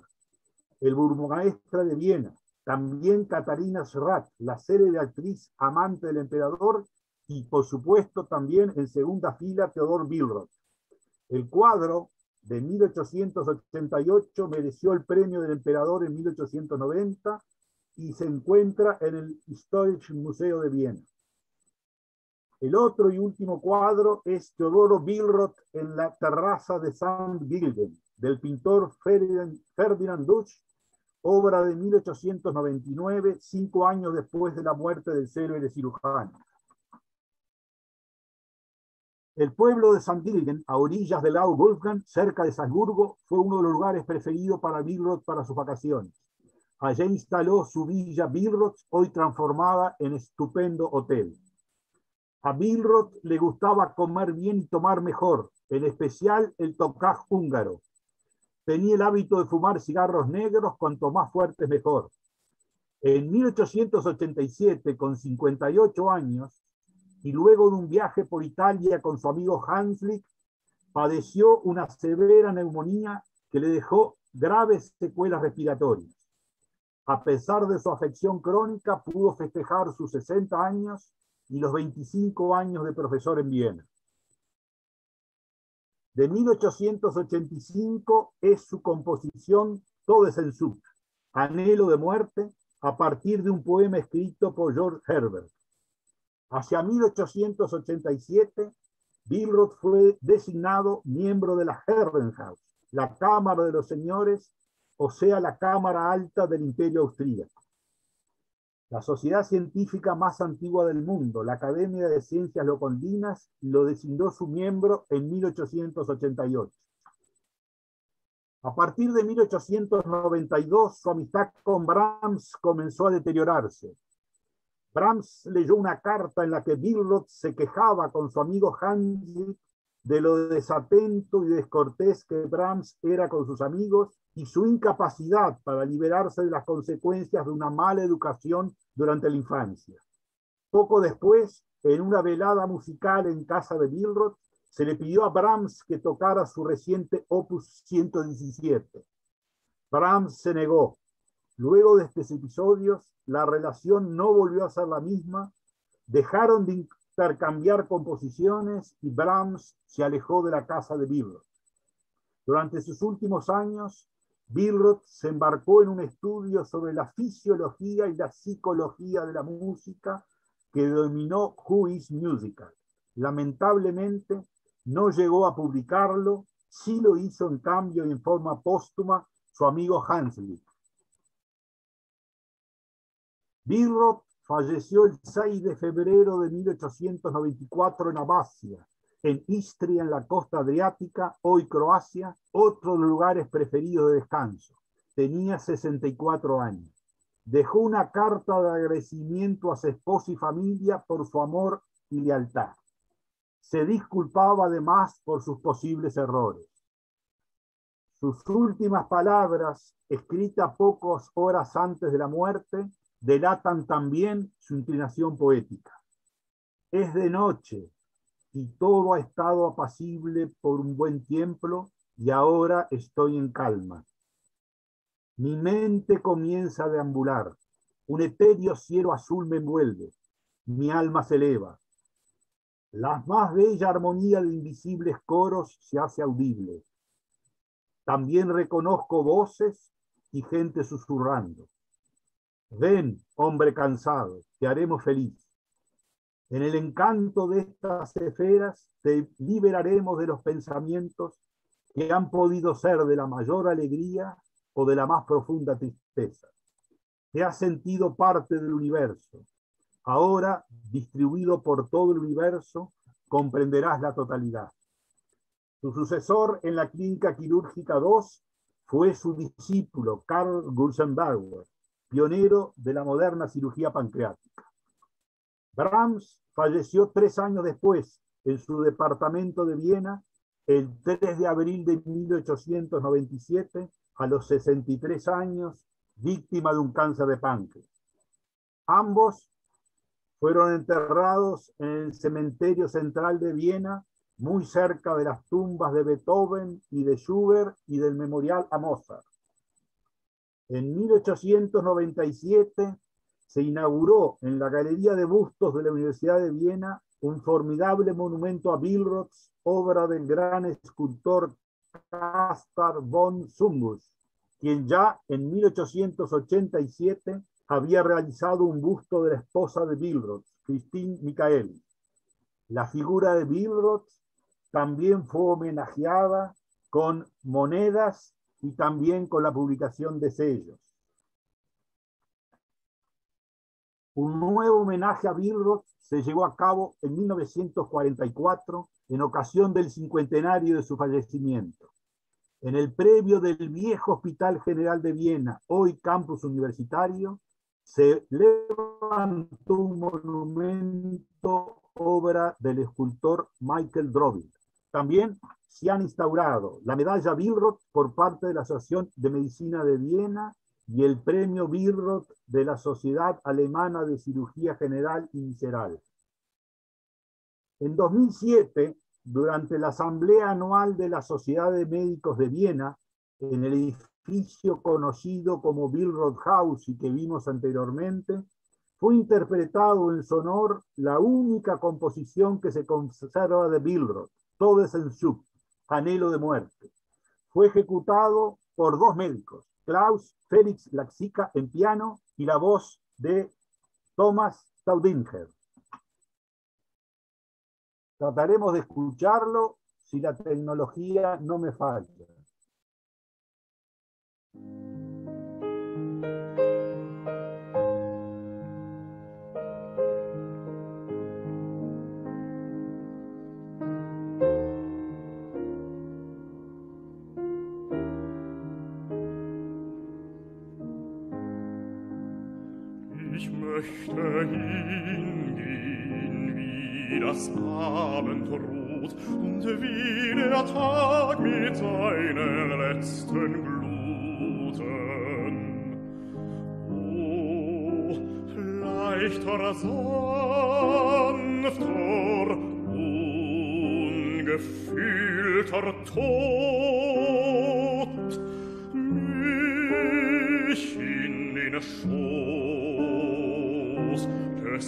el burgomaestra de Viena, también Catarina Schratt, la célebre actriz amante del emperador, y por supuesto también en segunda fila Theodor Billroth. El cuadro de 1888 mereció el premio del emperador en 1890 y se encuentra en el Historisches Museum de Viena. El otro y último cuadro es Teodoro Billroth en la terraza de St. Gilgen, del pintor Ferdinand Dusch, obra de 1899, 5 años después de la muerte del célebre cirujano. El pueblo de St. Gilgen, a orillas del lago Wolfgang, cerca de Salzburgo, fue uno de los lugares preferidos para Billroth para sus vacaciones. Allí instaló su villa Billroth, hoy transformada en estupendo hotel. A Billroth le gustaba comer bien y tomar mejor, en especial el tokaj húngaro. Tenía el hábito de fumar cigarros negros, cuanto más fuertes mejor. En 1887, con 58 años, y luego de un viaje por Italia con su amigo Hanslick, padeció una severa neumonía que le dejó graves secuelas respiratorias. A pesar de su afección crónica, pudo festejar sus 60 años y los 25 años de profesor en Viena. De 1885 es su composición Todesentzug, Anhelo de muerte, a partir de un poema escrito por George Herbert. Hacia 1887, Billroth fue designado miembro de la Herrenhaus, la Cámara de los Señores, o sea, la Cámara Alta del Imperio Austríaco. La sociedad científica más antigua del mundo, la Academia de Ciencias Locondinas, lo designó su miembro en 1888. A partir de 1892, su amistad con Brahms comenzó a deteriorarse. Brahms leyó una carta en la que Billroth se quejaba con su amigo Hanslick de lo desatento y descortés que Brahms era con sus amigos y su incapacidad para liberarse de las consecuencias de una mala educación durante la infancia. Poco después, en una velada musical en casa de Billroth, se le pidió a Brahms que tocara su reciente Opus 117. Brahms se negó. Luego de estos episodios, la relación no volvió a ser la misma Dejaron de intercambiar composiciones y Brahms se alejó de la casa de Billroth. Durante sus últimos años, Billroth se embarcó en un estudio sobre la fisiología y la psicología de la música que denominó Who is Musical. Lamentablemente, no llegó a publicarlo, sí lo hizo en cambio en forma póstuma su amigo Hanslick. Billroth falleció el 6 de febrero de 1894 en Abbasia, en Istria, en la costa adriática, hoy Croacia, otro de los lugares preferidos de descanso. Tenía 64 años. Dejó una carta de agradecimiento a su esposa y familia por su amor y lealtad. Se disculpaba además por sus posibles errores. Sus últimas palabras, escritas pocas horas antes de la muerte, delatan también su inclinación poética. Es de noche y todo ha estado apacible por un buen tiempo y ahora estoy en calma. Mi mente comienza a deambular, un etéreo cielo azul me envuelve, mi alma se eleva. La más bella armonía de invisibles coros se hace audible. También reconozco voces y gente susurrando. Ven, hombre cansado, te haremos feliz. En el encanto de estas esferas te liberaremos de los pensamientos que han podido ser de la mayor alegría o de la más profunda tristeza. Te has sentido parte del universo. Ahora, distribuido por todo el universo, comprenderás la totalidad. Su sucesor en la Clínica Quirúrgica II fue su discípulo, Karl Gusenbauer, pionero de la moderna cirugía pancreática. Brahms falleció 3 años después en su departamento de Viena, el 3 de abril de 1897, a los 63 años, víctima de un cáncer de páncreas. Ambos fueron enterrados en el cementerio central de Viena, muy cerca de las tumbas de Beethoven y de Schubert y del memorial a Mozart. En 1897 se inauguró en la Galería de Bustos de la Universidad de Viena un formidable monumento a Billroth, obra del gran escultor Caspar von Zumbusch, quien ya en 1887 había realizado un busto de la esposa de Billroth, Christine Michaeli. La figura de Billroth también fue homenajeada con monedas y también con la publicación de sellos. Un nuevo homenaje a Billroth se llevó a cabo en 1944, en ocasión del cincuentenario de su fallecimiento. En el predio del viejo Hospital General de Viena, hoy campus universitario, se levantó un monumento, obra del escultor Michael Drobin. También se han instaurado la medalla Billroth por parte de la Asociación de Medicina de Viena y el premio Billroth de la Sociedad Alemana de Cirugía General y Visceral. En 2007, durante la Asamblea Anual de la Sociedad de Médicos de Viena, en el edificio conocido como Billroth House y que vimos anteriormente, fue interpretado en su honor la única composición que se conserva de Billroth, Todesentzug, Anhelo de muerte. Fue ejecutado por 2 médicos, Klaus Felix Laxica en piano y la voz de Thomas Staudinger. Trataremos de escucharlo si la tecnología no me falla. Möchte hingehen wie das Abendrot und wie der Tag mit seinen letzten Gluten. O, leichter, sanfter, ungefühlter Tod, mich in den Schoß des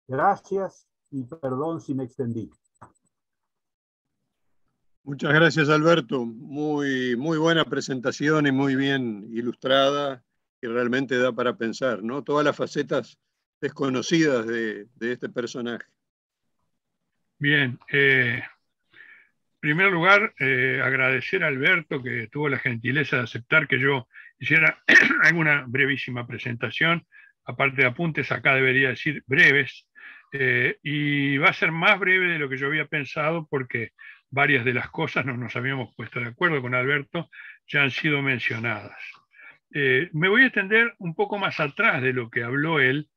Gracias y perdón si me extendí. Muchas gracias, Alberto. Muy buena presentación y muy bien ilustrada, y realmente da para pensar, ¿no? Todas las facetas desconocidas de este personaje. Bien. En primer lugar, agradecer a Alberto, que tuvo la gentileza de aceptar que yo hiciera alguna brevísima presentación, aparte de apuntes, acá debería decir breves, y va a ser más breve de lo que yo había pensado, porque varias de las cosas no nos habíamos puesto de acuerdo con Alberto, ya han sido mencionadas. Me voy a extender un poco más atrás de lo que habló él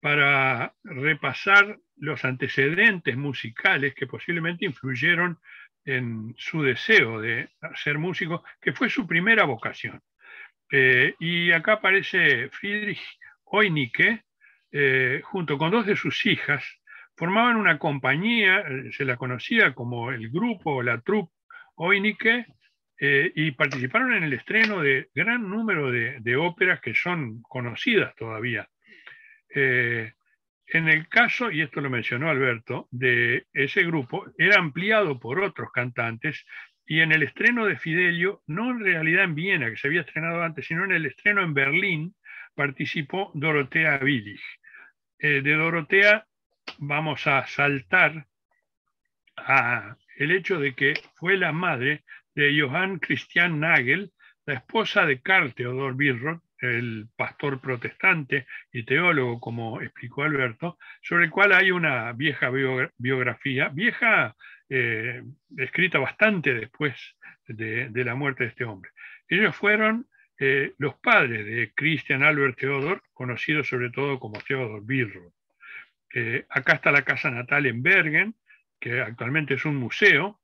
para repasar los antecedentes musicales que posiblemente influyeron en su deseo de ser músico, que fue su primera vocación. Y acá aparece Friedrich Oenicke, junto con dos de sus hijas, formaban una compañía, se la conocía como el grupo, la troupe Oenicke, y participaron en el estreno de gran número de óperas que son conocidas todavía. En el caso, y esto lo mencionó Alberto, de ese grupo, era ampliado por otros cantantes, y en el estreno de Fidelio, no en realidad en Viena, que se había estrenado antes, sino en el estreno en Berlín, participó Dorothea Willig. De Dorothea vamos a saltar a el hecho de que fue la madre de Johann Christian Nagel, la esposa de Carl Theodor Billroth, el pastor protestante y teólogo, como explicó Alberto, sobre el cual hay una vieja biografía, escrita bastante después de la muerte de este hombre. Ellos fueron los padres de Christian Albert Theodor, conocido sobre todo como Theodor Billroth. Acá está la casa natal en Bergen, que actualmente es un museo,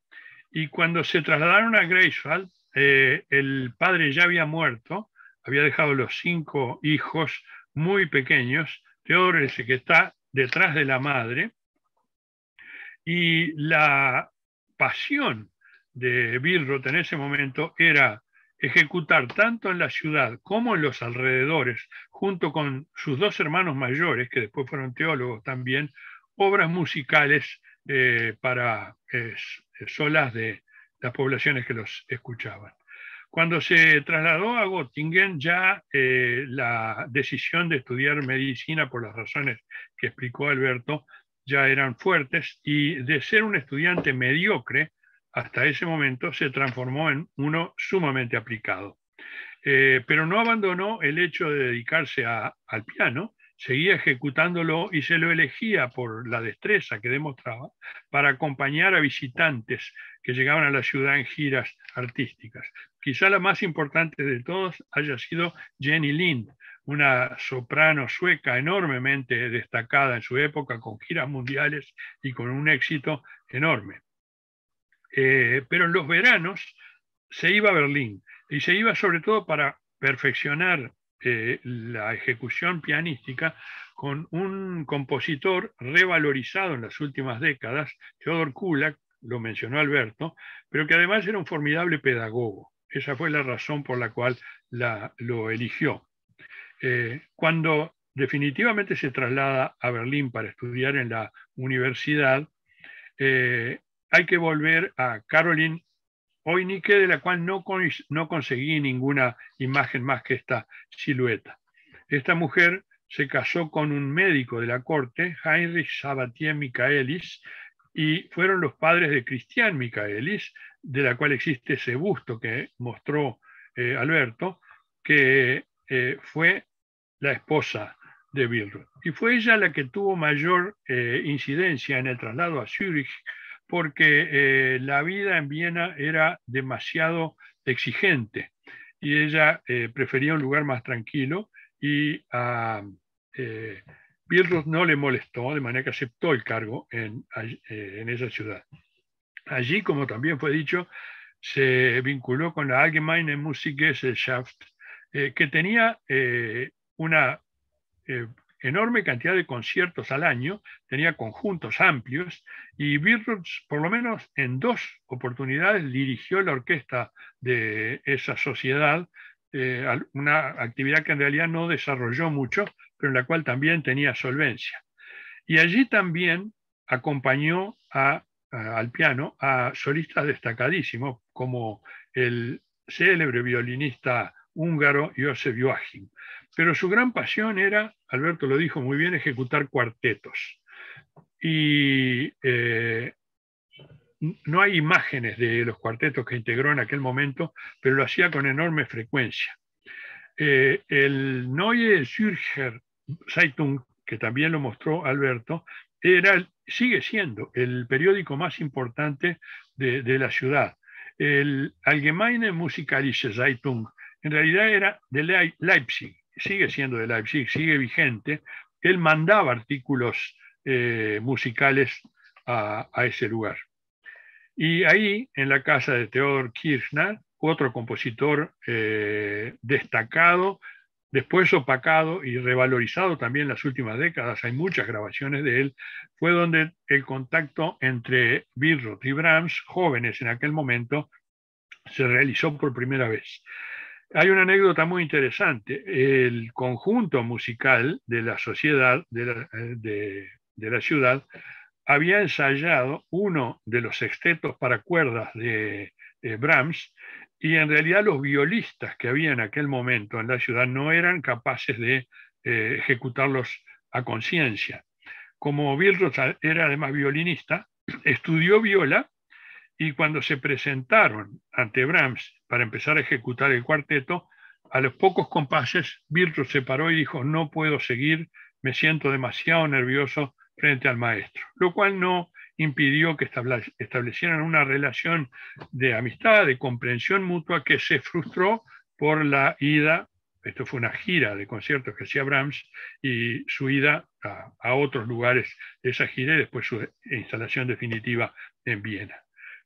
y cuando se trasladaron a Greifswald, el padre ya había muerto, había dejado los 5 hijos muy pequeños. Theodor es el que está detrás de la madre, y la pasión de Billroth en ese momento era ejecutar tanto en la ciudad como en los alrededores, junto con sus dos hermanos mayores, que después fueron teólogos también, obras musicales para solas de las poblaciones que los escuchaban. Cuando se trasladó a Göttingen, ya la decisión de estudiar medicina, por las razones que explicó Alberto, ya eran fuertes, y de ser un estudiante mediocre, hasta ese momento se transformó en uno sumamente aplicado. Pero no abandonó el hecho de dedicarse al piano, seguía ejecutándolo y se lo elegía por la destreza que demostraba para acompañar a visitantes que llegaban a la ciudad en giras artísticas. Quizá la más importante de todos haya sido Jenny Lind, una soprano sueca enormemente destacada en su época, con giras mundiales y con un éxito enorme. Pero en los veranos se iba a Berlín, y se iba sobre todo para perfeccionar la ejecución pianística con un compositor revalorizado en las últimas décadas, Theodor Kullak, lo mencionó Alberto, pero que además era un formidable pedagogo. Esa fue la razón por la cual lo eligió. Cuando definitivamente se traslada a Berlín para estudiar en la universidad, hay que volver a Caroline Oenicke, de la cual no conseguí ninguna imagen más que esta silueta. Esta mujer se casó con un médico de la corte, Heinrich Sabatier Michaelis, y fueron los padres de Cristián Michaelis, de la cual existe ese busto que mostró Alberto, que fue la esposa de Billroth. Y fue ella la que tuvo mayor incidencia en el traslado a Zúrich, porque la vida en Viena era demasiado exigente y ella prefería un lugar más tranquilo, y a Billroth no le molestó, de manera que aceptó el cargo en esa ciudad. Allí, como también fue dicho, se vinculó con la Allgemeine Musikgesellschaft, que tenía una enorme cantidad de conciertos al año, tenía conjuntos amplios, y Billroth, por lo menos en dos oportunidades, dirigió la orquesta de esa sociedad, una actividad que en realidad no desarrolló mucho, pero en la cual también tenía solvencia. Y allí también acompañó al piano a solistas destacadísimos, como el célebre violinista húngaro Josef Joachim. Pero su gran pasión era, Alberto lo dijo muy bien, ejecutar cuartetos. Y no hay imágenes de los cuartetos que integró en aquel momento, pero lo hacía con enorme frecuencia. El Neue Zürcher Zeitung, que también lo mostró Alberto, sigue siendo el periódico más importante de la ciudad. El Allgemeine Musikalische Zeitung, en realidad era de Leipzig, sigue siendo de Leipzig, sigue vigente. Él mandaba artículos musicales a ese lugar. Y ahí, en la casa de Theodor Kirchner, otro compositor destacado, después opacado y revalorizado también en las últimas décadas, hay muchas grabaciones de él, fue donde el contacto entre Billroth y Brahms, jóvenes en aquel momento, se realizó por primera vez. Hay una anécdota muy interesante. El conjunto musical de la sociedad de la ciudad había ensayado uno de los sextetos para cuerdas de Brahms, y en realidad los violistas que había en aquel momento en la ciudad no eran capaces de ejecutarlos a conciencia. Como Billroth era además violinista, estudió viola, y cuando se presentaron ante Brahms para empezar a ejecutar el cuarteto, a los pocos compases Billroth se paró y dijo: no puedo seguir, me siento demasiado nervioso frente al maestro, lo cual no impidió que establecieran una relación de amistad, de comprensión mutua, que se frustró por la ida, esto fue una gira de conciertos que hacía Brahms, y su ida a otros lugares de esa gira, y después su instalación definitiva en Viena.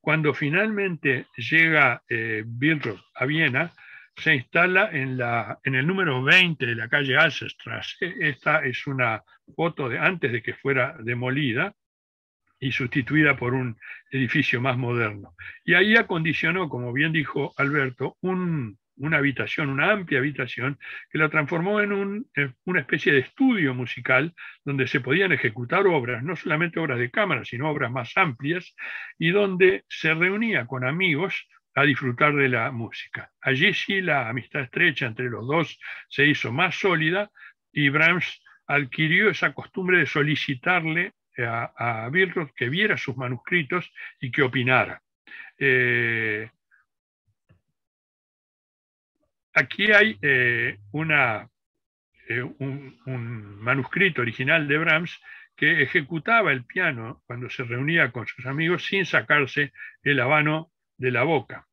Cuando finalmente llega Billroth a Viena, se instala en el número 20 de la calle Alsestrasse. Esta es una foto de antes de que fuera demolida y sustituida por un edificio más moderno. Y ahí acondicionó, como bien dijo Alberto, una habitación, una amplia habitación, que la transformó en una especie de estudio musical donde se podían ejecutar obras, no solamente obras de cámara, sino obras más amplias, y donde se reunía con amigos a disfrutar de la música. Allí sí la amistad estrecha entre los dos se hizo más sólida, y Brahms adquirió esa costumbre de solicitarle a Billroth que viera sus manuscritos y que opinara. Aquí hay un manuscrito original de Brahms que ejecutaba el piano cuando se reunía con sus amigos sin sacarse el habano de la boca.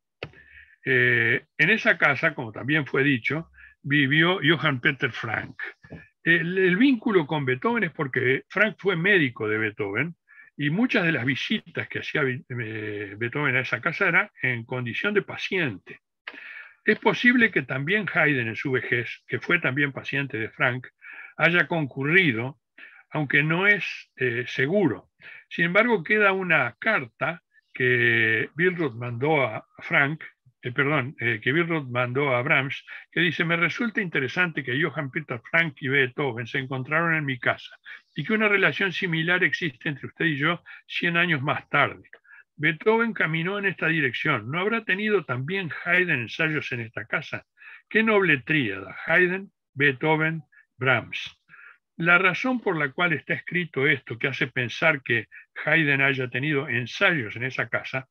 En esa casa, como también fue dicho, vivió Johann Peter Franck. El vínculo con Beethoven es porque Franck fue médico de Beethoven, y muchas de las visitas que hacía Beethoven a esa casa eran en condición de paciente. Es posible que también Haydn, en su vejez, que fue también paciente de Franck, haya concurrido, aunque no es seguro. Sin embargo, queda una carta que Billroth mandó a Brahms, que dice: me resulta interesante que Johann Peter Franck y Beethoven se encontraron en mi casa y que una relación similar existe entre usted y yo 100 años más tarde. Beethoven caminó en esta dirección. ¿No habrá tenido también Haydn ensayos en esta casa? ¡Qué noble tríada! Haydn, Beethoven, Brahms. La razón por la cual está escrito esto, que hace pensar que Haydn haya tenido ensayos en esa casa,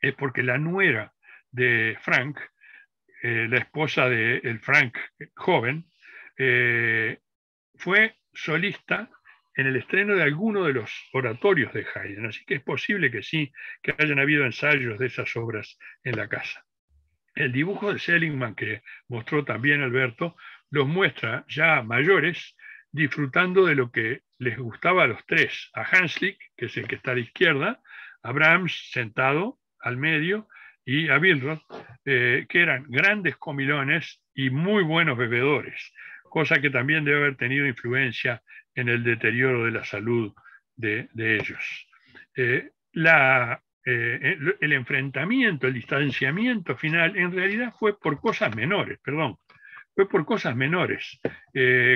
es porque la nuera de Franck, la esposa del Franck joven, fue solista en el estreno de alguno de los oratorios de Haydn, así que es posible que sí, que hayan habido ensayos de esas obras en la casa. El dibujo de Seligman, que mostró también Alberto, los muestra ya mayores, disfrutando de lo que les gustaba a los tres, a Hanslick, que es el que está a la izquierda, a Brahms sentado al medio, y a Billroth, que eran grandes comilones y muy buenos bebedores, cosa que también debe haber tenido influencia en el deterioro de la salud de ellos. El enfrentamiento, el distanciamiento final, en realidad fue por cosas menores,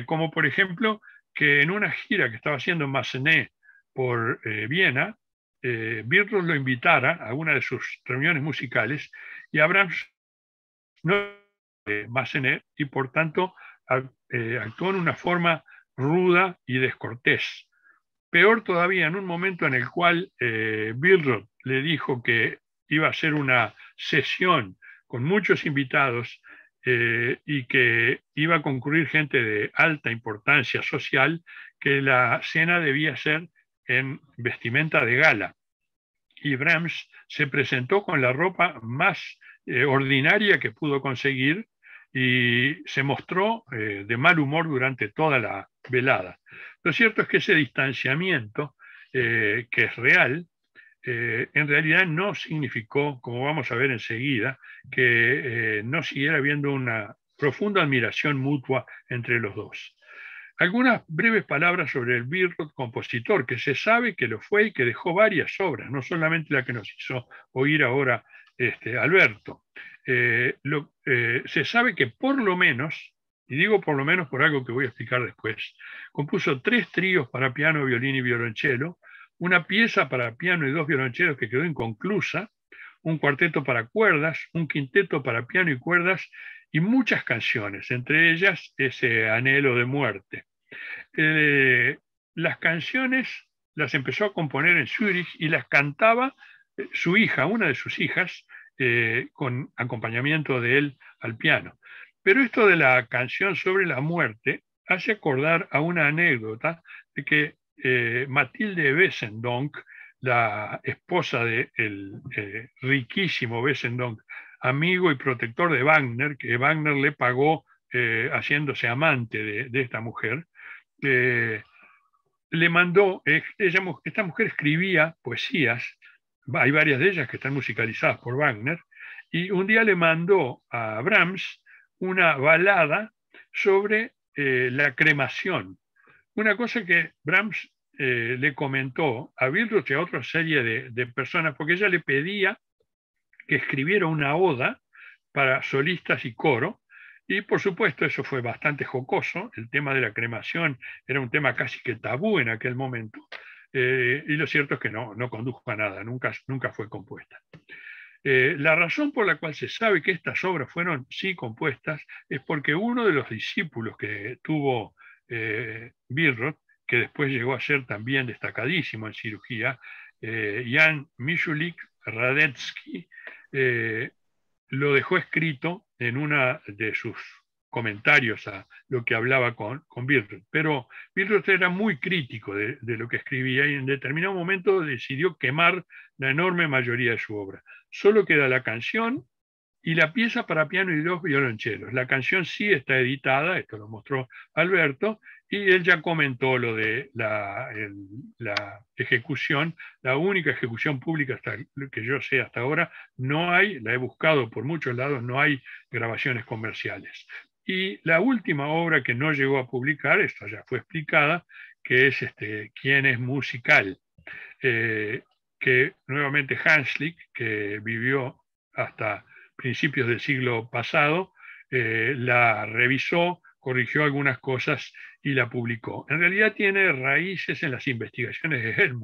como por ejemplo que en una gira que estaba haciendo Massenet por Viena, Billroth lo invitara a una de sus reuniones musicales y a Brahms no Massenet, y por tanto actuó en una forma ruda y descortés. Peor todavía, en un momento en el cual Billroth le dijo que iba a hacer una sesión con muchos invitados y que iba a concurrir gente de alta importancia social, que la cena debía ser en vestimenta de gala. Y Brahms se presentó con la ropa más ordinaria que pudo conseguir y se mostró de mal humor durante toda la velada. Lo cierto es que ese distanciamiento, que es real, en realidad no significó, como vamos a ver enseguida, que no siguiera habiendo una profunda admiración mutua entre los dos. Algunas breves palabras sobre el Billroth compositor, que se sabe que lo fue y que dejó varias obras, no solamente la que nos hizo oír ahora Alberto. Se sabe que por lo menos, y digo por lo menos por algo que voy a explicar después, compuso 3 tríos para piano, violín y violonchelo, una pieza para piano y 2 violonchelos que quedó inconclusa, un cuarteto para cuerdas, un quinteto para piano y cuerdas, y muchas canciones, entre ellas ese Anhelo de muerte. Las canciones las empezó a componer en Zúrich y las cantaba su hija, una de sus hijas, con acompañamiento de él al piano. Pero esto de la canción sobre la muerte hace acordar a una anécdota de que Matilde Wessendonck, la esposa del riquísimo Wessendonck, amigo y protector de Wagner, que Wagner le pagó haciéndose amante de esta mujer, le mandó, esta mujer escribía poesías, hay varias de ellas que están musicalizadas por Wagner, y un día le mandó a Brahms una balada sobre la cremación, una cosa que Brahms le comentó a Billroth y a otra serie de personas, porque ella le pedía que escribiera una oda para solistas y coro, y por supuesto eso fue bastante jocoso. El tema de la cremación era un tema casi que tabú en aquel momento, y lo cierto es que no condujo a nada, nunca fue compuesta. La razón por la cual se sabe que estas obras fueron sí compuestas es porque uno de los discípulos que tuvo Billroth, que después llegó a ser también destacadísimo en cirugía, Jan Mishulik Radetzky, lo dejó escrito en uno de sus comentarios a lo que hablaba con Billroth. Pero Billroth era muy crítico de lo que escribía y en determinado momento decidió quemar la enorme mayoría de su obra. Solo queda la canción y la pieza para piano y 2 violonchelos. La canción sí está editada, esto lo mostró Alberto, y él ya comentó lo de la ejecución, la única ejecución pública que yo sé hasta ahora. No hay, la he buscado por muchos lados, no hay grabaciones comerciales. Y la última obra que no llegó a publicar, esto ya fue explicada, que es Quién es musical. que nuevamente Hanslick, que vivió hasta principios del siglo pasado, la revisó, corrigió algunas cosas y la publicó. En realidad tiene raíces en las investigaciones de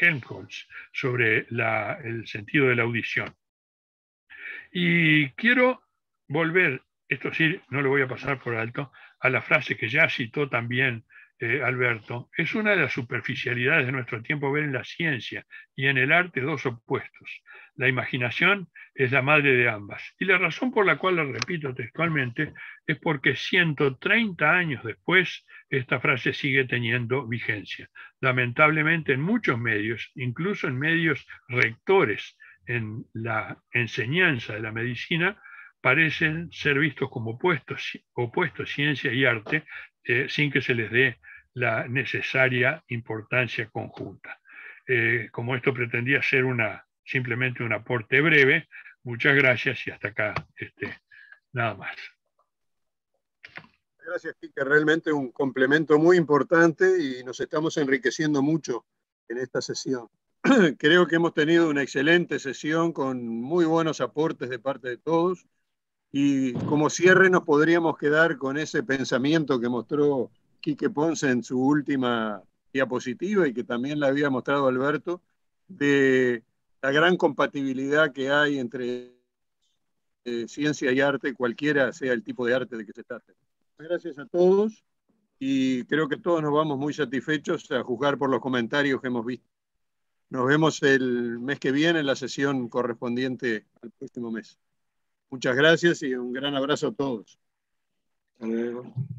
Helmholtz sobre el sentido de la audición. Y quiero volver, esto sí, no lo voy a pasar por alto, a la frase que ya citó también Alberto. Es una de las superficialidades de nuestro tiempo ver en la ciencia y en el arte dos opuestos. La imaginación es la madre de ambas. Y la razón por la cual la repito textualmente es porque 130 años después esta frase sigue teniendo vigencia. Lamentablemente en muchos medios, incluso en medios rectores en la enseñanza de la medicina, parecen ser vistos como opuestos ciencia y arte, sin que se les dé la necesaria importancia conjunta. Como esto pretendía ser simplemente un aporte breve, muchas gracias y hasta acá nada más. Gracias, Quique, realmente un complemento muy importante y nos estamos enriqueciendo mucho en esta sesión. Creo que hemos tenido una excelente sesión con muy buenos aportes de parte de todos. Y como cierre nos podríamos quedar con ese pensamiento que mostró Quique Ponce en su última diapositiva y que también la había mostrado Alberto, de la gran compatibilidad que hay entre ciencia y arte, cualquiera sea el tipo de arte de que se trate. Gracias a todos y creo que todos nos vamos muy satisfechos a juzgar por los comentarios que hemos visto. Nos vemos el mes que viene en la sesión correspondiente al próximo mes. Muchas gracias y un gran abrazo a todos. Hasta luego.